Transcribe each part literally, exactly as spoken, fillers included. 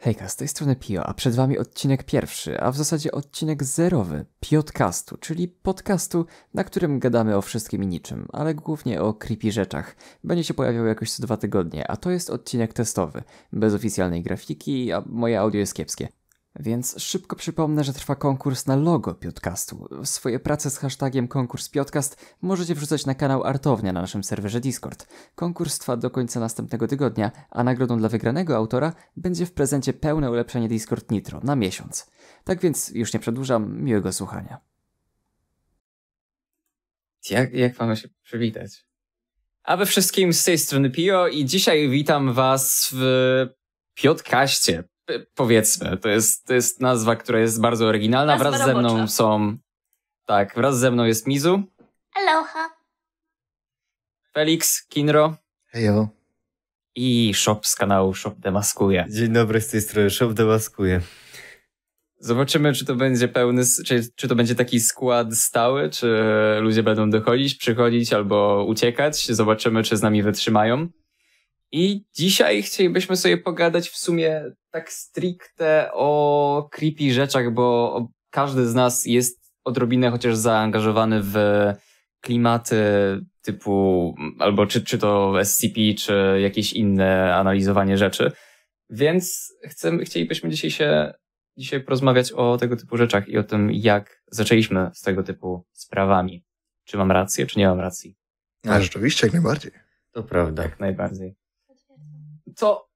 Hejka, z tej strony Pio, a przed wami odcinek pierwszy, a w zasadzie odcinek zerowy Piodcastu, czyli podcastu, na którym gadamy o wszystkim i niczym, ale głównie o creepy rzeczach. Będzie się pojawiał jakoś co dwa tygodnie, a to jest odcinek testowy, bez oficjalnej grafiki, a moje audio jest kiepskie. Więc szybko przypomnę, że trwa konkurs na logo Piodcastu. Swoje prace z hashtagiem konkurs Piodcast możecie wrzucać na kanał Artownia na naszym serwerze Discord. Konkurs trwa do końca następnego tygodnia, a nagrodą dla wygranego autora będzie w prezencie pełne ulepszenie Discord Nitro na miesiąc. Tak więc już nie przedłużam, miłego słuchania. Jak, jak mamy się przywitać? A we wszystkim z tej strony Pio i dzisiaj witam was w Piodcaście. Powiedzmy, to jest, to jest nazwa, która jest bardzo oryginalna. Nazwa wraz robocza. ze mną są... Tak, wraz ze mną jest Mizu. Aloha. Felix Kinro. Hejo. I Szop z kanału Szop Demaskuje. Dzień dobry, z tej strony Szop Demaskuje. Zobaczymy, czy to będzie pełny... Czy, czy to będzie taki skład stały, czy ludzie będą dochodzić, przychodzić albo uciekać. Zobaczymy, czy z nami wytrzymają. I dzisiaj chcielibyśmy sobie pogadać w sumie tak stricte o creepy rzeczach, bo każdy z nas jest odrobinę chociaż zaangażowany w klimaty typu, albo czy, czy to S C P, czy jakieś inne analizowanie rzeczy. Więc chcemy, chcielibyśmy dzisiaj się dzisiaj porozmawiać o tego typu rzeczach i o tym, jak zaczęliśmy z tego typu sprawami. Czy mam rację, czy nie mam racji? A rzeczywiście, jak najbardziej. To prawda. Jak najbardziej. To...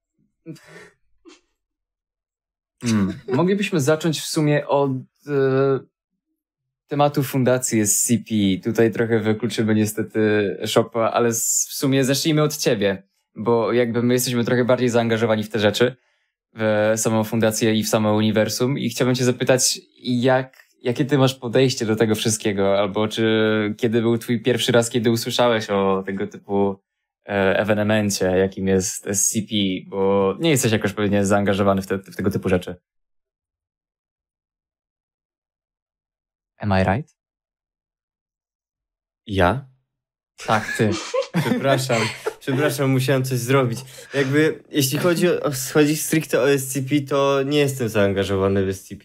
Hmm. Moglibyśmy zacząć w sumie od e, tematu fundacji S C P. Tutaj trochę wykluczymy niestety Szopa, ale z, w sumie zacznijmy od ciebie, bo jakby my jesteśmy trochę bardziej zaangażowani w te rzeczy, w samą fundację i w samo uniwersum i chciałbym cię zapytać, jak, jakie ty masz podejście do tego wszystkiego, albo czy kiedy był twój pierwszy raz, kiedy usłyszałeś o tego typu ewenemencie, jakim jest S C P, bo nie jesteś jakoś pewnie zaangażowany w, te, w tego typu rzeczy. Am I right? Ja? Tak, ty. Przepraszam. Przepraszam, musiałem coś zrobić. Jakby, jeśli chodzi, o, chodzi stricte o S C P, to nie jestem zaangażowany w S C P.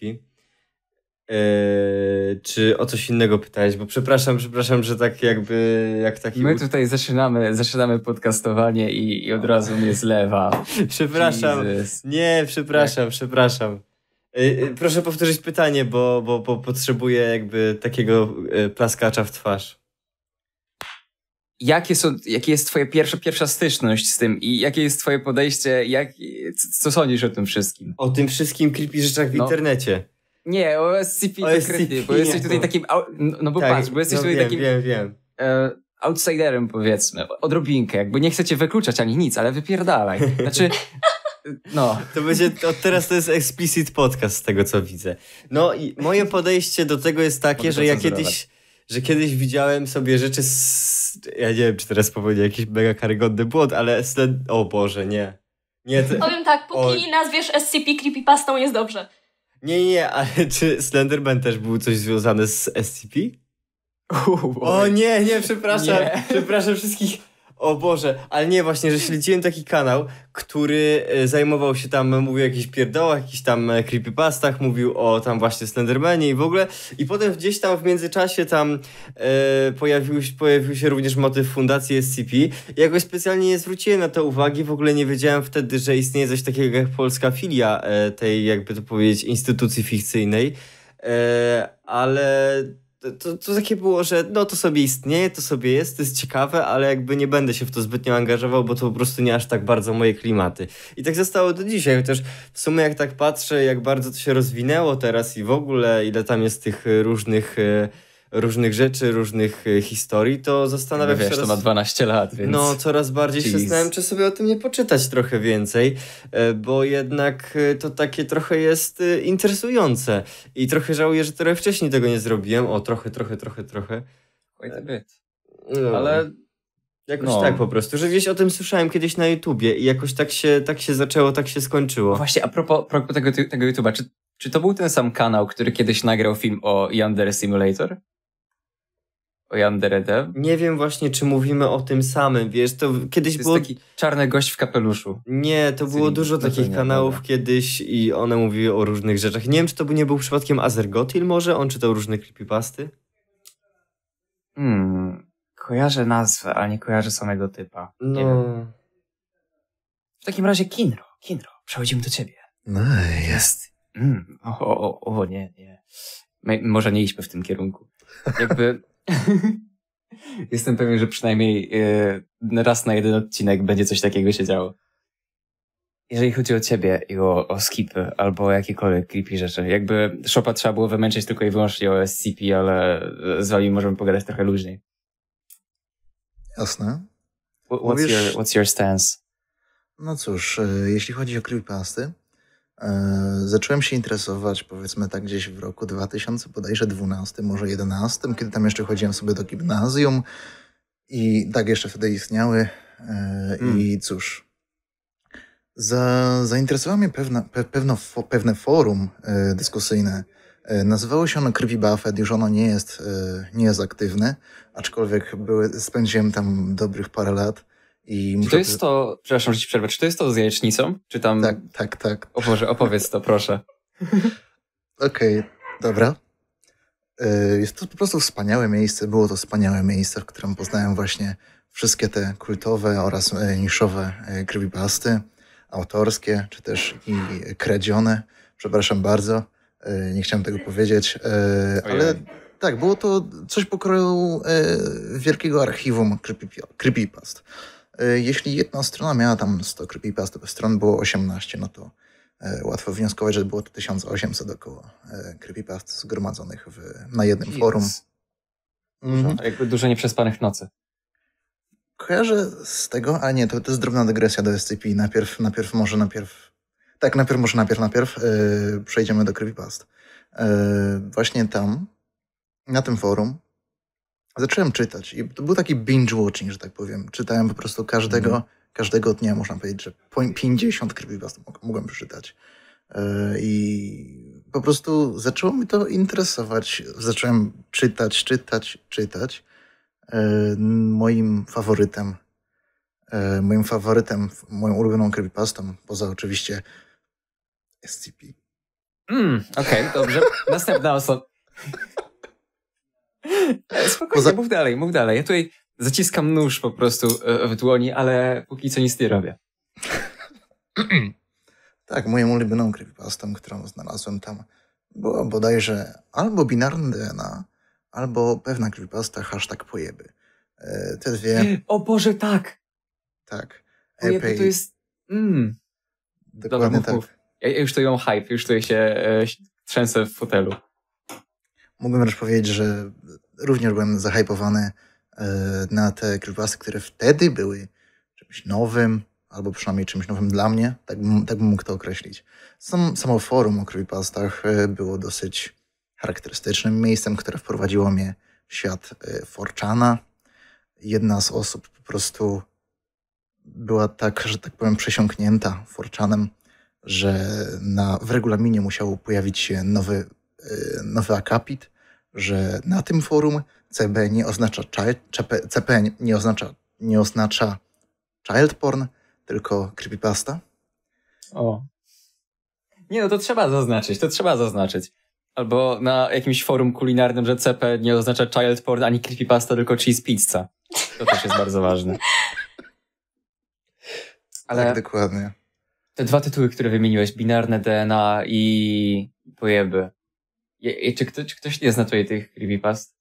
Eee, czy o coś innego pytałeś? Bo przepraszam, przepraszam, że tak jakby... jak taki. My tutaj zaczynamy, zaczynamy podcastowanie i, i od razu mnie zlewa. Przepraszam. Jesus. Nie, przepraszam, tak. przepraszam. Eee, proszę powtórzyć pytanie, bo, bo, bo potrzebuję jakby takiego plaskacza w twarz. Jakie są, jakie jest twoja pierwsza, pierwsza styczność z tym i jakie jest twoje podejście? Jak, co sądzisz o tym wszystkim? O tym wszystkim creepy rzeczach w no. internecie. Nie, o S C P konkretnie, bo jesteś tutaj takim, no bo tak, patrz, bo jesteś no tutaj wiem, takim wiem, wiem. E, outsiderem powiedzmy, odrobinkę, jakby nie chcecie wykluczać ani nic, ale wypierdalaj, znaczy, no. To będzie, od teraz to jest explicit podcast z tego co widzę. No i moje podejście do tego jest takie, że ja kiedyś, że kiedyś widziałem sobie rzeczy, z, ja nie wiem czy teraz popełnię jakiś mega karygodny błąd, ale, sled... o Boże, nie. nie to... Powiem tak, póki o... nazwiesz S C P creepypastą jest dobrze. Nie, nie, ale czy Slenderman też był coś związane z S C P? Oh, o nie, nie, przepraszam, nie. przepraszam wszystkich. O Boże, ale nie, właśnie, że śledziłem taki kanał, który zajmował się tam, mówił o jakichś pierdołach, jakichś tam creepypastach, mówił o tam właśnie Slendermanie i w ogóle. I potem gdzieś tam w międzyczasie tam e, pojawił, pojawił się również motyw fundacji S C P. Ja jakoś specjalnie nie zwróciłem na to uwagi, w ogóle nie wiedziałem wtedy, że istnieje coś takiego jak polska filia e, tej, jakby to powiedzieć, instytucji fikcyjnej. E, ale... To, to takie było, że no to sobie istnieje, to sobie jest, to jest ciekawe, ale jakby nie będę się w to zbytnio angażował, bo to po prostu nie aż tak bardzo moje klimaty. I tak zostało do dzisiaj, chociaż w sumie jak tak patrzę, jak bardzo to się rozwinęło teraz i w ogóle, ile tam jest tych różnych, różnych rzeczy, różnych historii, to zastanawiam się... Wiesz, coraz... to ma dwanaście lat, więc... No, coraz bardziej Jeez. się zastanawiam, czy sobie o tym nie poczytać trochę więcej, bo jednak to takie trochę jest interesujące i trochę żałuję, że trochę wcześniej tego nie zrobiłem. O, trochę, trochę, trochę, trochę. Quite a bit. No. Ale... Jakoś no. tak po prostu, że gdzieś o tym słyszałem kiedyś na YouTubie i jakoś tak się, tak się zaczęło, tak się skończyło. Właśnie, a propos, propos tego, tego YouTuba, czy, czy to był ten sam kanał, który kiedyś nagrał film o Yandere Simulator? o Yandere. Nie wiem właśnie, czy mówimy o tym samym, wiesz, to kiedyś to było... Jest taki czarny gość w kapeluszu. Nie, to było dużo takich kanałów kiedyś i one mówiły o różnych rzeczach. Nie wiem, czy to nie był przypadkiem Azergotil może? On czytał różne creepypasty? Hmm, kojarzę nazwę, ale nie kojarzę samego typa. No... Nie wiem. W takim razie Kinro, Kinro, przechodzimy do ciebie. No, jest. Mm, o, o, o, nie, nie. My, może nie idźmy w tym kierunku. Jakby... Jestem pewien, że przynajmniej yy, raz na jeden odcinek będzie coś takiego się działo. Jeżeli chodzi o ciebie i o, o skipy, albo o jakiekolwiek creepy rzeczy, jakby Szopa trzeba było wymęczyć tylko i wyłącznie o S C P, ale z wami możemy pogadać trochę luźniej. Jasne. What's, Mówisz... your, what's your stance? No cóż, jeśli chodzi o creepypasty, yy, zacząłem się interesować, powiedzmy tak, gdzieś w roku dwa tysiące, bodajże dwunastym, może jedenastym, kiedy tam jeszcze chodziłem sobie do gimnazjum i tak jeszcze wtedy istniały. Yy, mm. I cóż, za, zainteresowało mnie pewna, pe, pewno, fo, pewne forum yy, dyskusyjne. Yy, nazywało się ono Krwi Buffett, już ono nie jest, yy, nie jest aktywne, aczkolwiek były, spędziłem tam dobrych parę lat. I muszę... Czy to jest to, przepraszam, że ci przerwę, czy to jest to z jajecznicą? Czy tam... Tak, tak, tak. O Boże, opowiedz to, proszę. Okej, okay, dobra. Jest to po prostu wspaniałe miejsce, było to wspaniałe miejsce, w którym poznałem właśnie wszystkie te kultowe oraz niszowe creepypasty, autorskie, czy też i kredzione. Przepraszam bardzo, nie chciałem tego powiedzieć, ale... Tak, było to coś pokroju wielkiego archiwum creepypast. Jeśli jedna strona miała tam sto creepypast, stron było osiemnaście, no to łatwo wnioskować, że było to tysiąc osiemset około creepypast zgromadzonych w, na jednym yes. forum. Mhm. Jakby dużo nieprzespanych nocy. Kojarzę z tego, a nie, to, to jest drobna dygresja do S C P. Najpierw, najpierw może najpierw... Tak, najpierw może najpierw, najpierw yy, przejdziemy do creepypast. Yy, właśnie tam, na tym forum, zacząłem czytać i to był taki binge-watching, że tak powiem. Czytałem po prostu każdego, mm. każdego dnia, można powiedzieć, że pięćdziesiąt creepypast mogłem przeczytać. I po prostu zaczęło mi to interesować. Zacząłem czytać, czytać, czytać. Moim faworytem, moim faworytem, moją ulubioną creepypastą, poza oczywiście S C P. Mm, Okej, okay, dobrze. Następna osoba. Spokojnie, Poza... mów dalej, mów dalej. Ja tutaj zaciskam nóż po prostu w dłoni, ale póki co nic nie robię. Tak, moją ulubioną creepypastą, którą znalazłem tam, było bodajże albo binarne D N A, albo pewna creepypasta hashtag pojeby. Te dwie... O Boże, tak! Tak. Pojeby to jest... Mm. Dokładnie. Dobra, tak. Ja, ja już tu ją hype, już tutaj się e, trzęsę w fotelu. Mógłbym też powiedzieć, że również byłem zahajpowany yy, na te creepypasty, które wtedy były czymś nowym, albo przynajmniej czymś nowym dla mnie, tak, tak bym mógł to określić. Sam, samo forum o creepypastach yy, było dosyć charakterystycznym miejscem, które wprowadziło mnie w świat yy, Forczana. Jedna z osób po prostu była tak, że tak powiem, przesiąknięta Forczanem, że na, w regulaminie musiał pojawić się nowy nowy akapit, że na tym forum C B nie oznacza C P nie oznacza, nie oznacza child porn, tylko creepypasta. O. Nie, no to trzeba zaznaczyć, to trzeba zaznaczyć. Albo na jakimś forum kulinarnym, że C P nie oznacza child porn, ani creepypasta, tylko cheese pizza. To też jest bardzo ważne. Ale tak, dokładnie. Te dwa tytuły, które wymieniłeś, binarne D N A i pojeby. I, i czy, ktoś, czy ktoś nie zna tutaj tych creepypast?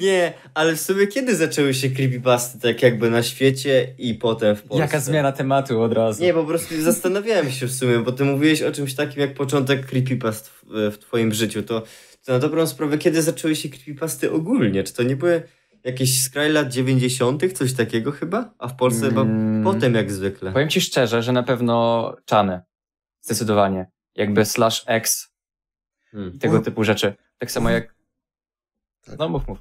Nie, ale w sumie kiedy zaczęły się creepypasty tak jakby na świecie i potem w Polsce? Jaka zmiana tematu od razu? Nie, po prostu zastanawiałem się w sumie, bo ty mówiłeś o czymś takim jak początek creepypast w, w twoim życiu. To, to na dobrą sprawę, kiedy zaczęły się creepypasty ogólnie? Czy to nie były jakieś skraj lat dziewięćdziesiątych, coś takiego chyba? A w Polsce hmm. chyba potem jak zwykle. Powiem ci szczerze, że na pewno czany. Zdecydowanie. Jakby slash X hmm. tego typu rzeczy. Tak samo jak... Tak. No mów, mów.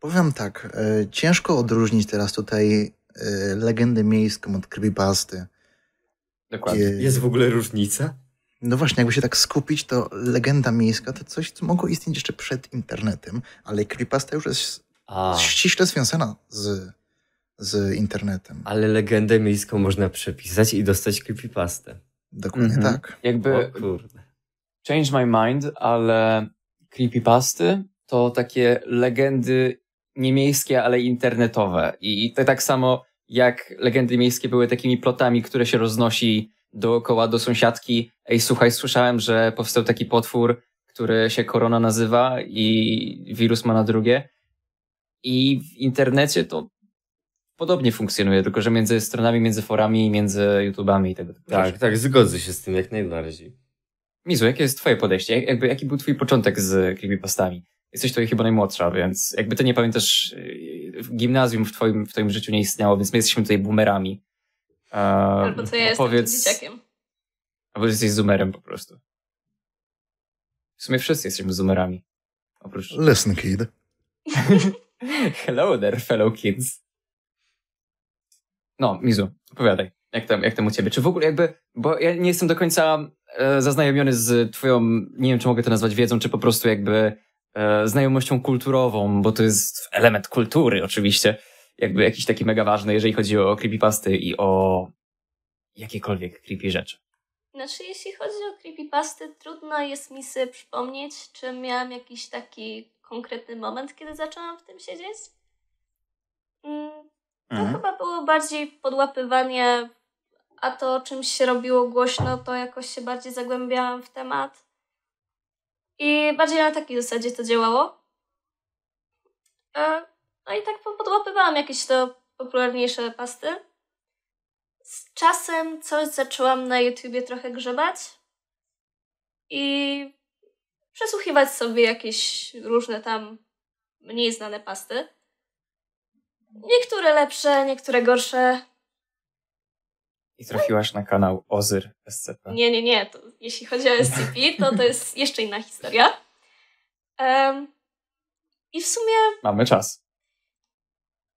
Powiem tak, e, ciężko odróżnić teraz tutaj e, legendę miejską od creepypasty. Dokładnie. Gdzie... Jest w ogóle różnica? No właśnie, jakby się tak skupić, to legenda miejska to coś, co mogło istnieć jeszcze przed internetem, ale creepypasta już jest A. ściśle związana z, z internetem. Ale legendę miejską można przepisać i dostać creepypastę. Dokładnie mhm. tak. Jakby o kurde. Change my mind, ale creepypasty to takie legendy nie miejskie, ale internetowe. I to tak samo jak legendy miejskie były takimi plotami, które się roznosi dookoła do sąsiadki. Ej, słuchaj, słyszałem, że powstał taki potwór, który się korona nazywa i wirus ma na drugie. I w internecie to podobnie funkcjonuje, tylko że między stronami, między forami, między YouTubami i tego typu. Tak, tak, zgodzę się z tym jak najbardziej. Mizu, jakie jest twoje podejście? Jakby, jaki był twój początek z creepypastami? Jesteś tutaj chyba najmłodsza, więc jakby ty nie pamiętasz, gimnazjum w twoim, w twoim życiu nie istniało, więc my jesteśmy tutaj boomerami. E, Albo to ja jestem powiedz... dzieciakiem. Albo jesteś zoomerem po prostu. W sumie wszyscy jesteśmy zoomerami. Oprócz... Listen, kid. Hello there, fellow kids. No, Mizu, opowiadaj. Jak tam, jak tam u ciebie? Czy w ogóle jakby... Bo ja nie jestem do końca e, zaznajomiony z twoją... Nie wiem, czy mogę to nazwać wiedzą, czy po prostu jakby... E, znajomością kulturową, bo to jest element kultury oczywiście. Jakby jakiś taki mega ważny, jeżeli chodzi o creepypasty i o jakiekolwiek creepy rzeczy. Znaczy, jeśli chodzi o creepypasty, trudno jest mi sobie przypomnieć, czy miałam jakiś taki konkretny moment, kiedy zaczęłam w tym siedzieć. Mm, to mhm. chyba było bardziej podłapywanie, a to o czymś się robiło głośno, to jakoś się bardziej zagłębiałam w temat. I bardziej na takiej zasadzie to działało. No i tak podłapywałam jakieś to popularniejsze pasty. Z czasem coś zaczęłam na YouTubie trochę grzebać i przesłuchiwać sobie jakieś różne tam mniej znane pasty. Niektóre lepsze, niektóre gorsze. I trafiłaś na kanał Ozyr S C P. Nie, nie, nie. To, jeśli chodzi o S C P, to to jest jeszcze inna historia. Um, I w sumie... Mamy czas.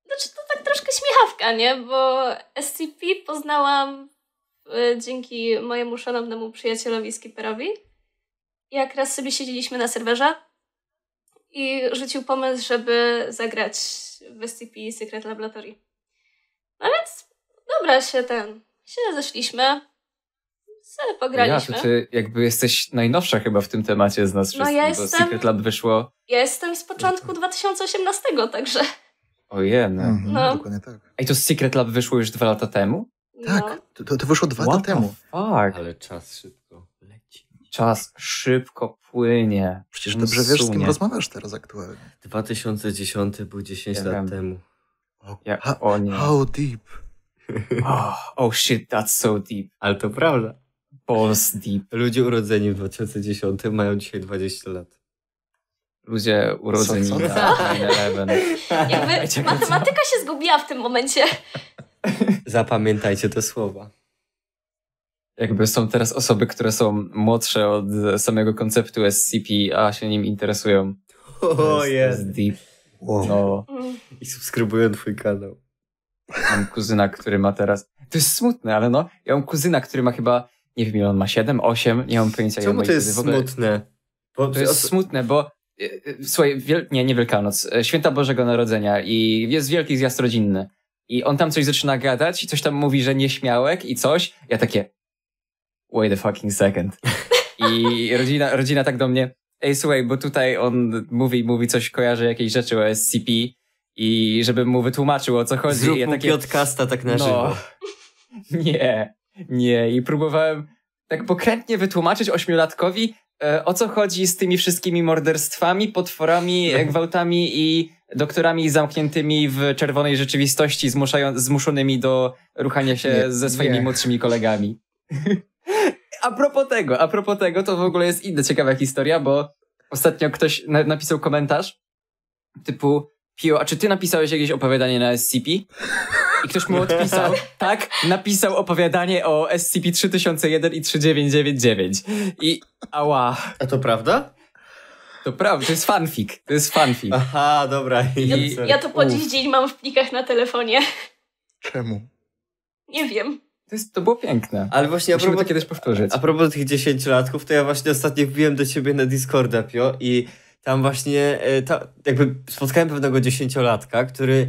Znaczy to tak troszkę śmiechawka, nie? Bo S C P poznałam y, dzięki mojemu szanownemu przyjacielowi Skipperowi. Jak raz sobie siedzieliśmy na serwerze i rzucił pomysł, żeby zagrać w S C P Secret Laboratory. No więc dobra się ten... się zeszliśmy, sobie pograliśmy. Ja, to ty jakby jesteś najnowsza chyba w tym temacie z nas wszystkich, no ja jestem, bo Secret Lab wyszło... Ja jestem z początku dwa tysiące osiemnastego, także... Ojej, no. Mhm, no. Dokładnie tak. Ej, to Secret Lab wyszło już dwa lata temu? No. Tak, to, to wyszło dwa What lata temu. Fuck? Ale czas szybko leci. Czas szybko płynie. Przecież dobrze wiesz, z kim rozmawiasz teraz aktualnie. dwa tysiące dziesiąty był dziesięć ja lat wiem. temu. O, ja, ha, o nie. How deep... Oh, oh shit, that's so deep. Ale to prawda. Balls deep. Ludzie urodzeni w dwa tysiące dziesiątym mają dzisiaj dwadzieścia lat. Ludzie urodzeni so, so, na dwa tysiące jedenastym. Matematyka się zgubiła w tym momencie. Zapamiętajcie te słowa. Jakby są teraz osoby, które są młodsze od samego konceptu S C P, a się nim interesują. Oh, jest yeah. deep. Wow. No. I subskrybują twój kanał. Mam kuzyna, który ma teraz... To jest smutne, ale no. Ja mam kuzyna, który ma chyba... Nie wiem, ile on ma siedem, osiem. Nie mam pojęcia. Czemu to jest kuzyny. smutne? Bo to jest smutne, bo... Słuchaj, wiel... nie, nie Wielkanoc. Święta Bożego Narodzenia i jest wielki zjazd rodzinny. I on tam coś zaczyna gadać i coś tam mówi, że nieśmiałek i coś. Ja takie... Wait a fucking second. I rodzina, rodzina tak do mnie... Ej, słuchaj, bo tutaj on mówi, mówi coś, kojarzy jakieś rzeczy o S C P... I żebym mu wytłumaczył, o co chodzi. Zrób ja mu takie... Piodcasta tak na żywo. No. Nie, nie. I próbowałem tak pokrętnie wytłumaczyć ośmiolatkowi, e, o co chodzi z tymi wszystkimi morderstwami, potworami, gwałtami i doktorami zamkniętymi w czerwonej rzeczywistości, zmuszają, zmuszonymi do ruchania się nie, ze swoimi nie. młodszymi kolegami. A propos tego, a propos tego, to w ogóle jest inna ciekawa historia, bo ostatnio ktoś na napisał komentarz typu Pio, a czy ty napisałeś jakieś opowiadanie na S C P? I ktoś mu odpisał, tak, napisał opowiadanie o S C P trzy tysiące jeden i trzy tysiące dziewięćset dziewięćdziesiąt dziewięć. I ała. A to prawda? To prawda, to jest fanfic, to jest fanfic. Aha, dobra. Ja, ja to po dziś dzień mam w plikach na telefonie. Czemu? Nie wiem. To, jest, to było piękne. Ale właśnie musimy a propos, to kiedyś powtórzyć. A propos tych dziesięciolatków, to ja właśnie ostatnio wbiłem do ciebie na Discorda, Pio, i tam właśnie ta, jakby spotkałem pewnego dziesięciolatka, który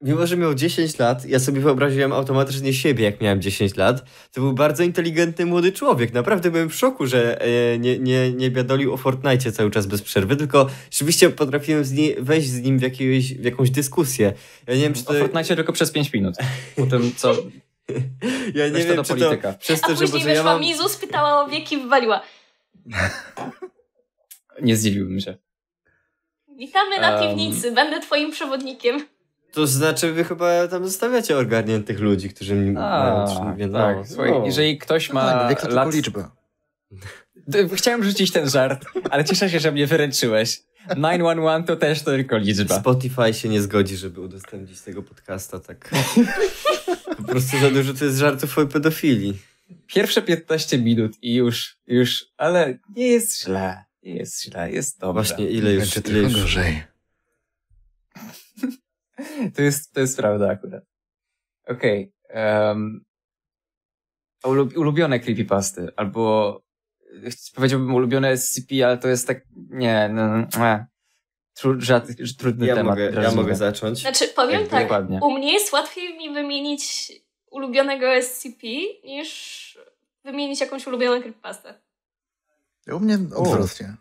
mimo, że miał dziesięć lat, ja sobie wyobraziłem automatycznie siebie, jak miałem dziesięć lat, to był bardzo inteligentny młody człowiek. Naprawdę byłem w szoku, że nie, nie, nie biadolił o Fortnite cały czas bez przerwy, tylko rzeczywiście potrafiłem z nie, wejść z nim w, jakieś, w jakąś dyskusję. Ja nie wiem, czy to... O Fortnite tylko przez pięć minut. Potem co... Ja nie wiem, czy to... Przez to, a później że weszła ja mam... Mizu, spytała o wieki i wywaliła. Nie zdziwiłbym się. Witamy na um... piwnicy, będę twoim przewodnikiem. To znaczy, wy chyba tam zostawiacie ogarniętych ludzi, którzy mi mają... Tak, no. Jeżeli ktoś ma no, tak, lat... liczba. Chciałem rzucić ten żart, ale cieszę się, że mnie wyręczyłeś. dziewięć jeden jeden to też to tylko liczba. Spotify się nie zgodzi, żeby udostępnić tego podcasta tak... po prostu za dużo to jest żartów o pedofilii. Pierwsze piętnaście minut i już, już, ale nie jest źle. Nie jest źle, jest dobrze. Właśnie, ile już... Znaczy, ile już... gorzej. To jest, to jest prawda akurat. Okej. Okay, um, ulubione creepypasty, albo powiedziałbym ulubione S C P, ale to jest tak, nie, no, tru, żad, trudny ja temat. Mogę, ja mogę zacząć. Znaczy, powiem tak, dokładnie. U mnie jest łatwiej mi wymienić ulubionego S C P, niż wymienić jakąś ulubioną creepypastę. U mnie odwrotnie.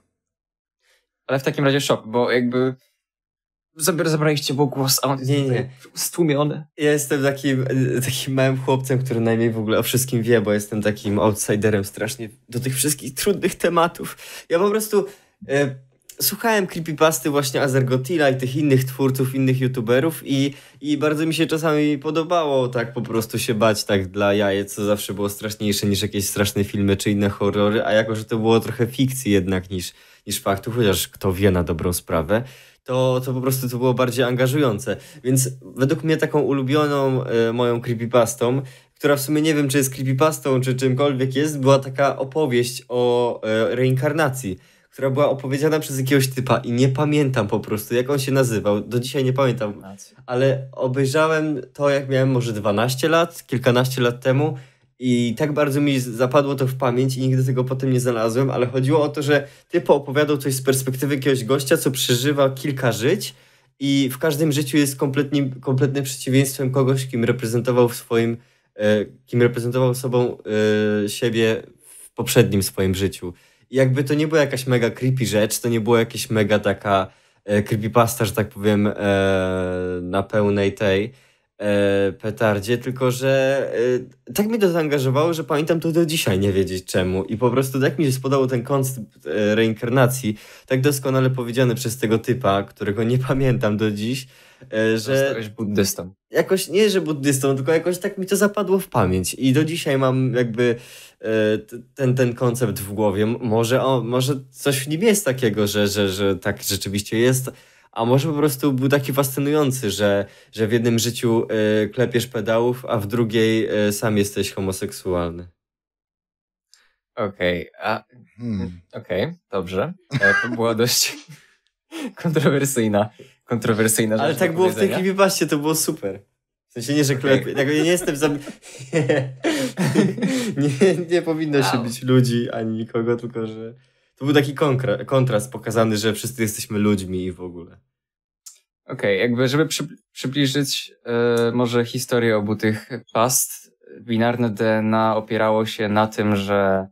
Ale w takim razie szok, bo jakby... Zabraliście mu głos, a on jest nie, nie. stłumiony. Ja jestem takim, takim małym chłopcem, który najmniej w ogóle o wszystkim wie, bo jestem takim outsiderem strasznie do tych wszystkich trudnych tematów. Ja po prostu e, słuchałem creepypasty właśnie Azergotila i tych innych twórców, innych youtuberów i, i bardzo mi się czasami podobało tak po prostu się bać tak dla jajec, co zawsze było straszniejsze niż jakieś straszne filmy czy inne horrory, a jako, że to było trochę fikcji jednak niż, niż faktu, chociaż kto wie na dobrą sprawę, To, to po prostu to było bardziej angażujące. Więc według mnie taką ulubioną y, moją creepypastą, która w sumie nie wiem, czy jest creepypastą, czy czymkolwiek jest, była taka opowieść o y, reinkarnacji, która była opowiedziana przez jakiegoś typa i nie pamiętam po prostu, jak on się nazywał. Do dzisiaj nie pamiętam. Ale obejrzałem to, jak miałem może dwanaście lat, kilkanaście lat temu i tak bardzo mi zapadło to w pamięć i nigdy tego potem nie znalazłem, ale chodziło o to, że typ opowiadał coś z perspektywy jakiegoś gościa, co przeżywa kilka żyć i w każdym życiu jest kompletnie, kompletnym przeciwieństwem kogoś, kim reprezentował w swoim, e, kim reprezentował sobą e, siebie w poprzednim swoim życiu. I jakby to nie była jakaś mega creepy rzecz, to nie była jakaś mega taka e, creepypasta, że tak powiem, e, na pełnej tej petardzie, tylko że tak mnie to zaangażowało, że pamiętam to do dzisiaj nie wiedzieć czemu i po prostu tak mi się spodobał ten koncept reinkarnacji, tak doskonale powiedziany przez tego typa, którego nie pamiętam do dziś, że... Zostałeś buddystą. Jakoś, nie że buddystą, tylko jakoś tak mi to zapadło w pamięć i do dzisiaj mam jakby ten, ten koncept w głowie. Może, o, może coś w nim jest takiego, że, że, że tak rzeczywiście jest, a może po prostu był taki fascynujący, że, że w jednym życiu y, klepiesz pedałów, a w drugiej y, sam jesteś homoseksualny. Okej, okay, a... Hmm. Okej, okay, dobrze. E, to była dość kontrowersyjna, kontrowersyjna rzecz. Ale tak było w tej creepypastie, to było super. W sensie nie, że okay. klep... Ja nie jestem za... nie. nie, nie powinno się wow. być ludzi ani nikogo, tylko że... To był taki kontra kontrast pokazany, że wszyscy jesteśmy ludźmi i w ogóle. Okej, okay, jakby żeby przy przybliżyć yy, może historię obu tych past, binarne D N A opierało się na tym, że...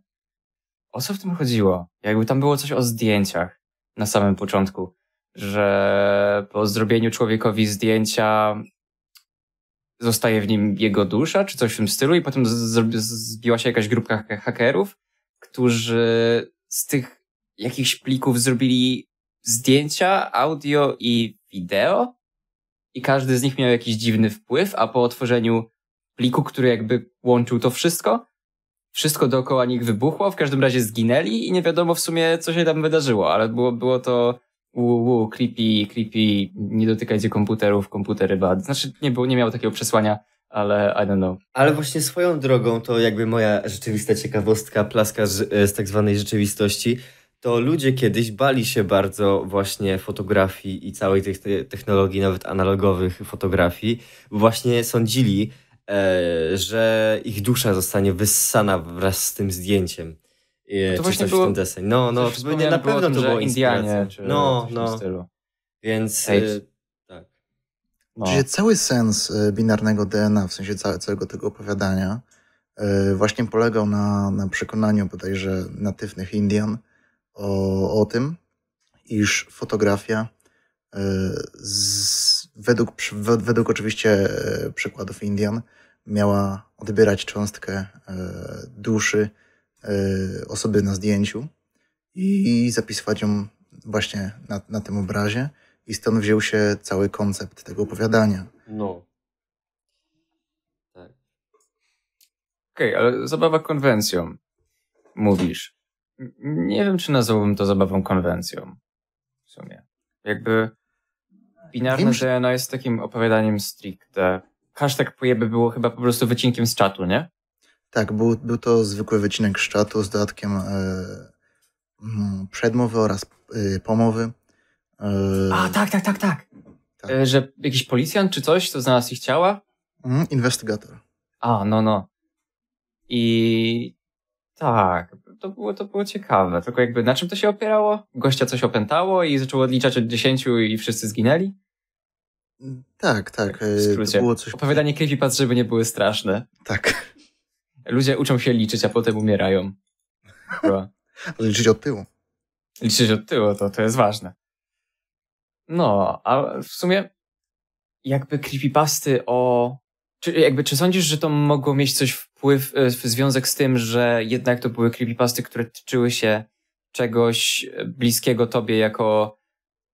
O co w tym chodziło? Jakby tam było coś o zdjęciach na samym początku, że po zrobieniu człowiekowi zdjęcia zostaje w nim jego dusza, czy coś w tym stylu i potem zbiła się jakaś grupka hakerów, którzy... z tych jakichś plików zrobili zdjęcia, audio i wideo i każdy z nich miał jakiś dziwny wpływ, a po otworzeniu pliku, który jakby łączył to wszystko, wszystko dookoła nich wybuchło, w każdym razie zginęli i nie wiadomo w sumie, co się tam wydarzyło, ale było, było to uuu, creepy, creepy, nie dotykajcie komputerów, komputery bad. Znaczy nie, było, nie miało takiego przesłania, ale I don't know. Ale właśnie swoją drogą to jakby moja rzeczywista ciekawostka, plaska z, z tak zwanej rzeczywistości, to ludzie kiedyś bali się bardzo właśnie fotografii i całej tych technologii, nawet analogowych fotografii. Właśnie sądzili, e, że ich dusza zostanie wyssana wraz z tym zdjęciem. E, no to właśnie było... No, no, to nie, na pewno to było Indianie, czy no, no. W stylu. Więc... E, tak. No. Czyli cały sens binarnego D N A, w sensie całego tego opowiadania, e, właśnie polegał na, na przekonaniu bodajże natywnych Indian o, o tym, iż fotografia Z, według, według oczywiście przykładów Indian miała odbierać cząstkę duszy osoby na zdjęciu i zapisywać ją właśnie na, na tym obrazie i stąd wziął się cały koncept tego opowiadania. No. Tak. Okej, okay, ale zabawa konwencją, mówisz. Nie wiem, czy nazwałbym to zabawą konwencją w sumie. Jakby binarne D N A jest takim opowiadaniem stricte. Hashtag pojeby było chyba po prostu wycinkiem z czatu, nie? Tak, był, był to zwykły wycinek z czatu z dodatkiem e, przedmowy oraz e, pomowy. E, A, tak, tak, tak, tak. tak. E, że jakiś policjant czy coś, co znalazł ich ciała? Mm, inwestygator. A, no, no. I... Tak, to było, to było ciekawe. Tylko jakby na czym to się opierało? Gościa coś opętało i zaczęło odliczać od dziesięciu i wszyscy zginęli? Tak, tak. W skrócie. Było coś... Opowiadanie creepypast, żeby nie były straszne. Tak. Ludzie uczą się liczyć, a potem umierają. Liczyć od tyłu. Liczyć od tyłu, to, to jest ważne. No, a w sumie jakby creepypasty o... Czy, jakby, czy sądzisz, że to mogło mieć coś wpływ w związek z tym, że jednak to były creepypasty, które tyczyły się czegoś bliskiego tobie jako,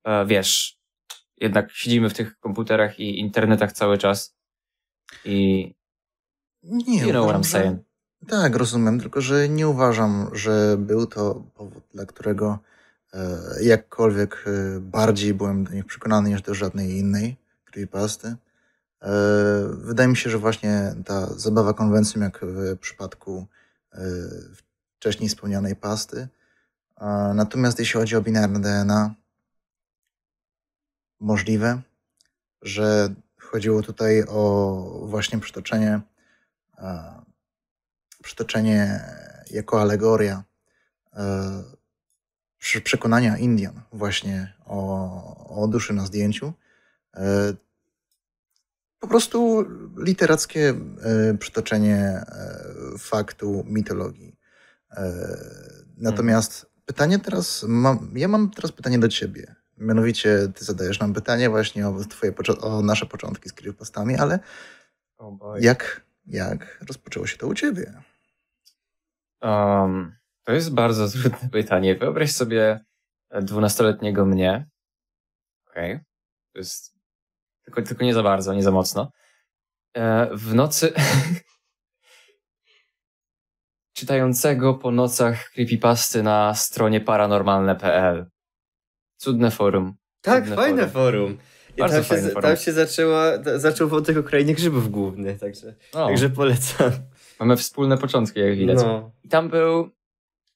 e, wiesz, jednak siedzimy w tych komputerach i internetach cały czas i... Nie, you know what I'm saying. Że, tak, rozumiem, tylko że nie uważam, że był to powód, dla którego e, jakkolwiek e, bardziej byłem do nich przekonany niż do żadnej innej creepypasty. Wydaje mi się, że właśnie ta zabawa konwencją, jak w przypadku wcześniej wspomnianej pasty. Natomiast jeśli chodzi o binarne D N A, możliwe, że chodziło tutaj o właśnie przytoczenie, przytoczenie jako alegoria przekonania Indian właśnie o, o duszy na zdjęciu. Po prostu literackie y, przytoczenie y, faktu, mitologii. Y, natomiast hmm. pytanie teraz, mam, ja mam teraz pytanie do ciebie. Mianowicie ty zadajesz nam pytanie właśnie o, twoje, o nasze początki z creepypastami, ale oh jak, jak rozpoczęło się to u ciebie? Um, to jest bardzo trudne pytanie. Wyobraź sobie dwunastoletniego mnie. Okej. Okay. To jest Tylko, tylko nie za bardzo, nie za mocno. E, w nocy... czytającego po nocach creepypasty na stronie paranormalne kropka p l. Cudne forum. Tak, Cudne fajne forum. forum. Bardzo tam, fajne się, forum. Tam się zaczęła, ta, zaczął wątek o krainie grzybów główny, także, także polecam. Mamy wspólne początki, jak widać. No. I tam był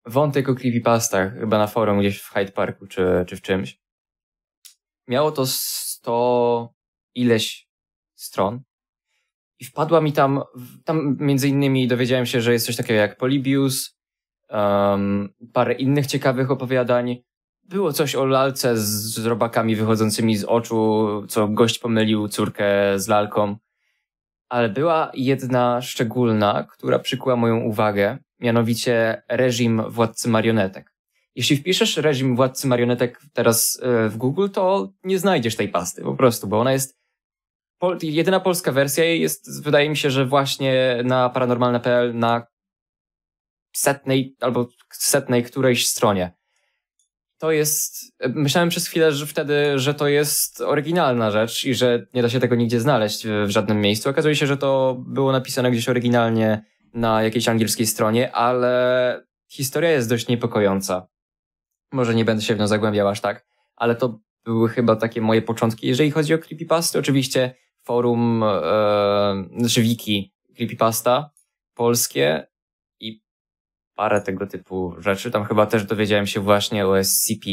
wątek o creepypastach, chyba na forum gdzieś w Hyde Parku czy, czy w czymś. Miało to sto... ileś stron i wpadła mi tam, tam między innymi dowiedziałem się, że jest coś takiego jak Polybius, um, parę innych ciekawych opowiadań. Było coś o lalce z, z robakami wychodzącymi z oczu, co gość pomylił córkę z lalką. Ale była jedna szczególna, która przykuła moją uwagę, mianowicie reżim władcy marionetek. Jeśli wpiszesz reżim władcy marionetek teraz w Google, to nie znajdziesz tej pasty po prostu, bo ona jest Pol- jedyna polska wersja jest, wydaje mi się, że właśnie na paranormalne kropka p l na setnej albo setnej którejś stronie. To jest, myślałem przez chwilę, że wtedy, że to jest oryginalna rzecz i że nie da się tego nigdzie znaleźć w żadnym miejscu. Okazuje się, że to było napisane gdzieś oryginalnie na jakiejś angielskiej stronie, ale historia jest dość niepokojąca. Może nie będę się w nią zagłębiał aż tak, ale to były chyba takie moje początki. Jeżeli chodzi o creepypasty, oczywiście forum, e, znaczy wiki creepypasta polskie i parę tego typu rzeczy. Tam chyba też dowiedziałem się właśnie o S C P,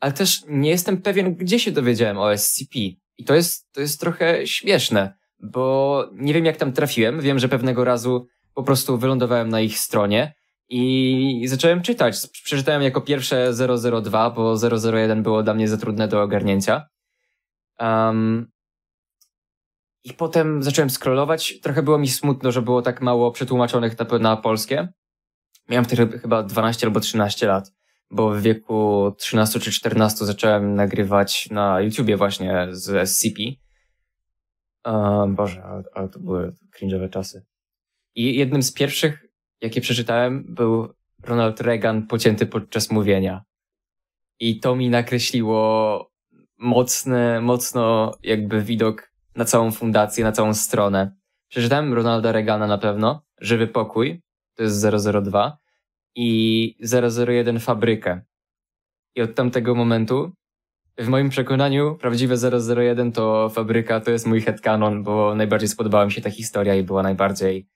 ale też nie jestem pewien, gdzie się dowiedziałem o S C P. I to jest, to jest trochę śmieszne, bo nie wiem jak tam trafiłem, wiem, że pewnego razu po prostu wylądowałem na ich stronie i zacząłem czytać. Przeczytałem jako pierwsze zero zero dwa, bo zero zero jeden było dla mnie za trudne do ogarnięcia. Um, I potem zacząłem scrollować. Trochę było mi smutno, że było tak mało przetłumaczonych na, na polskie. Miałem wtedy chyba dwanaście albo trzynaście lat, bo w wieku trzynastu czy czternastu zacząłem nagrywać na YouTubie właśnie z S C P. Um, Boże, ale, ale to były cringe'owe czasy. I jednym z pierwszych, jakie przeczytałem, był Ronald Reagan pocięty podczas mówienia. I to mi nakreśliło mocny, mocno jakby widok na całą fundację, na całą stronę. Przeczytałem Ronalda Reagana na pewno, Żywy Pokój, to jest zero zero dwa, i zero zero jeden Fabrykę. I od tamtego momentu, w moim przekonaniu, prawdziwe zero zero jeden to Fabryka, to jest mój headcanon, bo najbardziej spodobała mi się ta historia i była najbardziej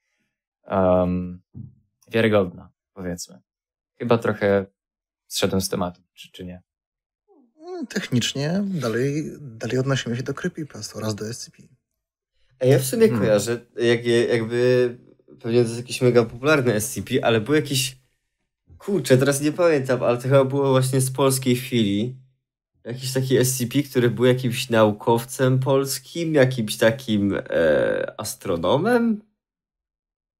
um, wiarygodna, powiedzmy. Chyba trochę zszedłem z tematu, czy, czy nie. Technicznie dalej, dalej odnosimy się do creepypast oraz do S C P. A ja w sumie hmm. kojarzę, jak, jakby pewnie to jest jakiś mega popularny S C P, ale był jakiś, kurczę, teraz nie pamiętam, ale to chyba było właśnie z polskiej chwili. Jakiś taki S C P, który był jakimś naukowcem polskim, jakimś takim e, astronomem?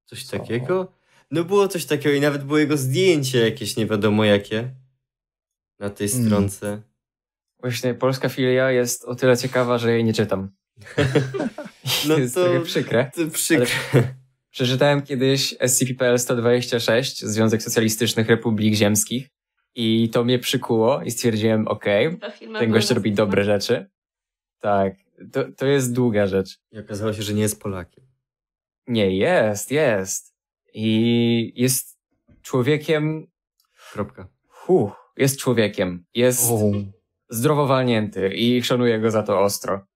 Coś takiego? No było coś takiego i nawet było jego zdjęcie jakieś nie wiadomo jakie na tej hmm. stronce. Właśnie polska filia jest o tyle ciekawa, że jej nie czytam. No jest to trochę przykre. To przykre. Przeczytałem kiedyś S C P-sto dwadzieścia sześć, Związek Socjalistycznych Republik Ziemskich i to mnie przykuło i stwierdziłem, okej, okay, ten gość robi dobre rzeczy. Tak, to, to jest długa rzecz. I okazało się, że nie jest Polakiem. Nie, jest, jest. I jest człowiekiem... Kropka. Huh, jest człowiekiem. Jest... O. Zdrowo walnięty i szanuję go za to ostro.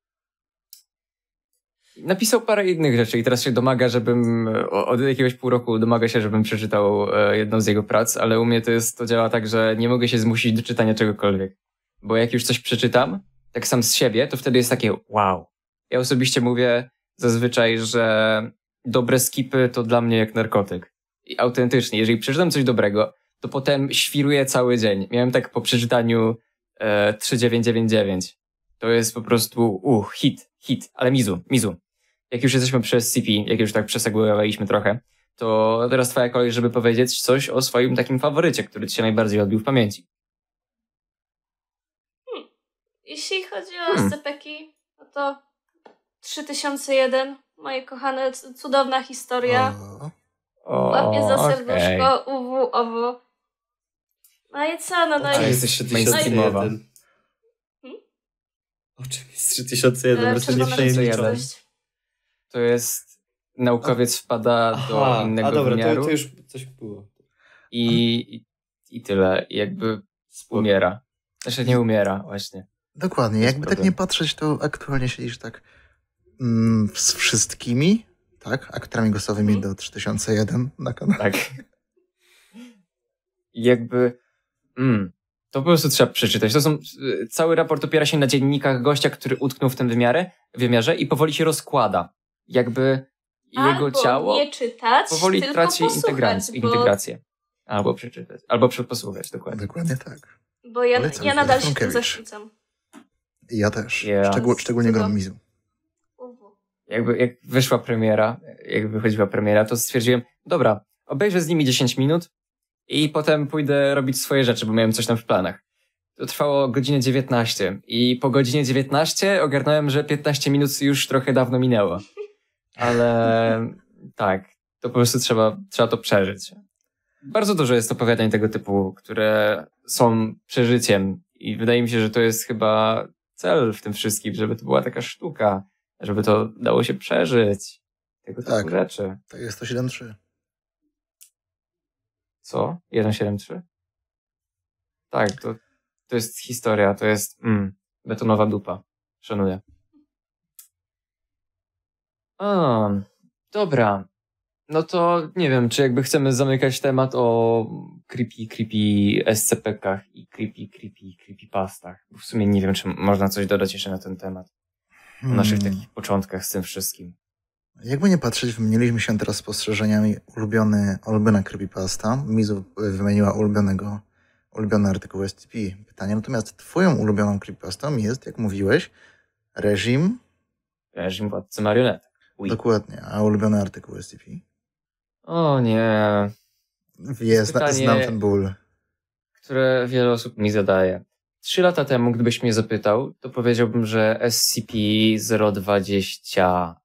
Napisał parę innych rzeczy i teraz się domaga, żebym... Od jakiegoś pół roku domaga się, żebym przeczytał jedną z jego prac, ale u mnie to jest, to działa tak, że nie mogę się zmusić do czytania czegokolwiek. Bo jak już coś przeczytam, tak sam z siebie, to wtedy jest takie wow. Ja osobiście mówię zazwyczaj, że dobre skipy to dla mnie jak narkotyk. I autentycznie, jeżeli przeczytam coś dobrego, to potem świruję cały dzień. Miałem tak po przeczytaniu... trzy dziewięć dziewięć dziewięć. To jest po prostu uh, hit, hit, ale Mizu, Mizu. Jak już jesteśmy przy S C P, jak już tak przesegłowaliśmy trochę, to teraz twoja kolej, żeby powiedzieć coś o swoim takim faworycie, który ci się najbardziej odbił w pamięci. Hmm. Jeśli chodzi o hmm. S C P-ki, no to trzy tysiące jeden, moje kochane, cudowna historia. Łapie za serduszko, okay. uwu, owu. No i co? No, no, i... jesteś trzy tysiące jeden. No i... hmm? O czym jest trzy tysiące jeden? Proszę nie przejmować. To jest... Naukowiec a... wpada Aha, do innego a dobra, wymiaru. To, to już coś było. I, i, i tyle. Jakby umiera. Znaczy nie umiera, właśnie. Dokładnie. Jakby problem. Tak nie patrzeć, to aktualnie siedzisz tak mm, z wszystkimi, tak? Aktorami głosowymi hmm? do trzy tysiące jeden na kanale. Tak. Jakby... Mm, to po prostu trzeba przeczytać. To są, cały raport opiera się na dziennikach gościa, który utknął w tym wymiarze, wymiarze i powoli się rozkłada. Jakby albo jego ciało nie czytać, powoli tylko traci integrację, bo... integrację. Albo przeczytać, albo posłuchać, dokładnie. Dokładnie tak. Bo ja, ja nadal się tym zachwycam. Ja też. Yeah. Szczegół, szczególnie gram Mizu. Jakby jak wyszła premiera, jak wychodziła premiera, to stwierdziłem, dobra, obejrzę z nimi dziesięć minut, i potem pójdę robić swoje rzeczy, bo miałem coś tam w planach. To trwało godzinę dziewiętnaście i po godzinie dziewiętnaście ogarnąłem, że piętnaście minut już trochę dawno minęło. Ale tak, to po prostu trzeba, trzeba to przeżyć. Bardzo dużo jest opowiadań tego typu, które są przeżyciem i wydaje mi się, że to jest chyba cel w tym wszystkim, żeby to była taka sztuka, żeby to dało się przeżyć. Tego typu tak, rzeczy. Tak, jest to siedem trzy. Co? jeden siedem trzy? Tak, to, to jest historia, to jest mm, betonowa dupa. Szanuję. A, dobra. No to nie wiem, czy jakby chcemy zamykać temat o creepy, creepy S C P-kach i creepy, creepy, creepypastach. Bo w sumie nie wiem, czy można coś dodać jeszcze na ten temat. w naszych hmm. takich początkach z tym wszystkim. Jakby nie patrzeć, wymieniliśmy się teraz spostrzeżeniami ulubiony, ulubiona creepypasta. Mizu wymieniła ulubionego, ulubiony artykuł S C P. Pytanie, natomiast twoją ulubioną creepypastą jest, jak mówiłeś, reżim... Reżim władcy marionetek. Ui. Dokładnie. A ulubiony artykuł S C P? O nie... Jest, pytanie, znam ten ból. Które wiele osób mi zadaje. Trzy lata temu, gdybyś mnie zapytał, to powiedziałbym, że S C P zero dwadzieścia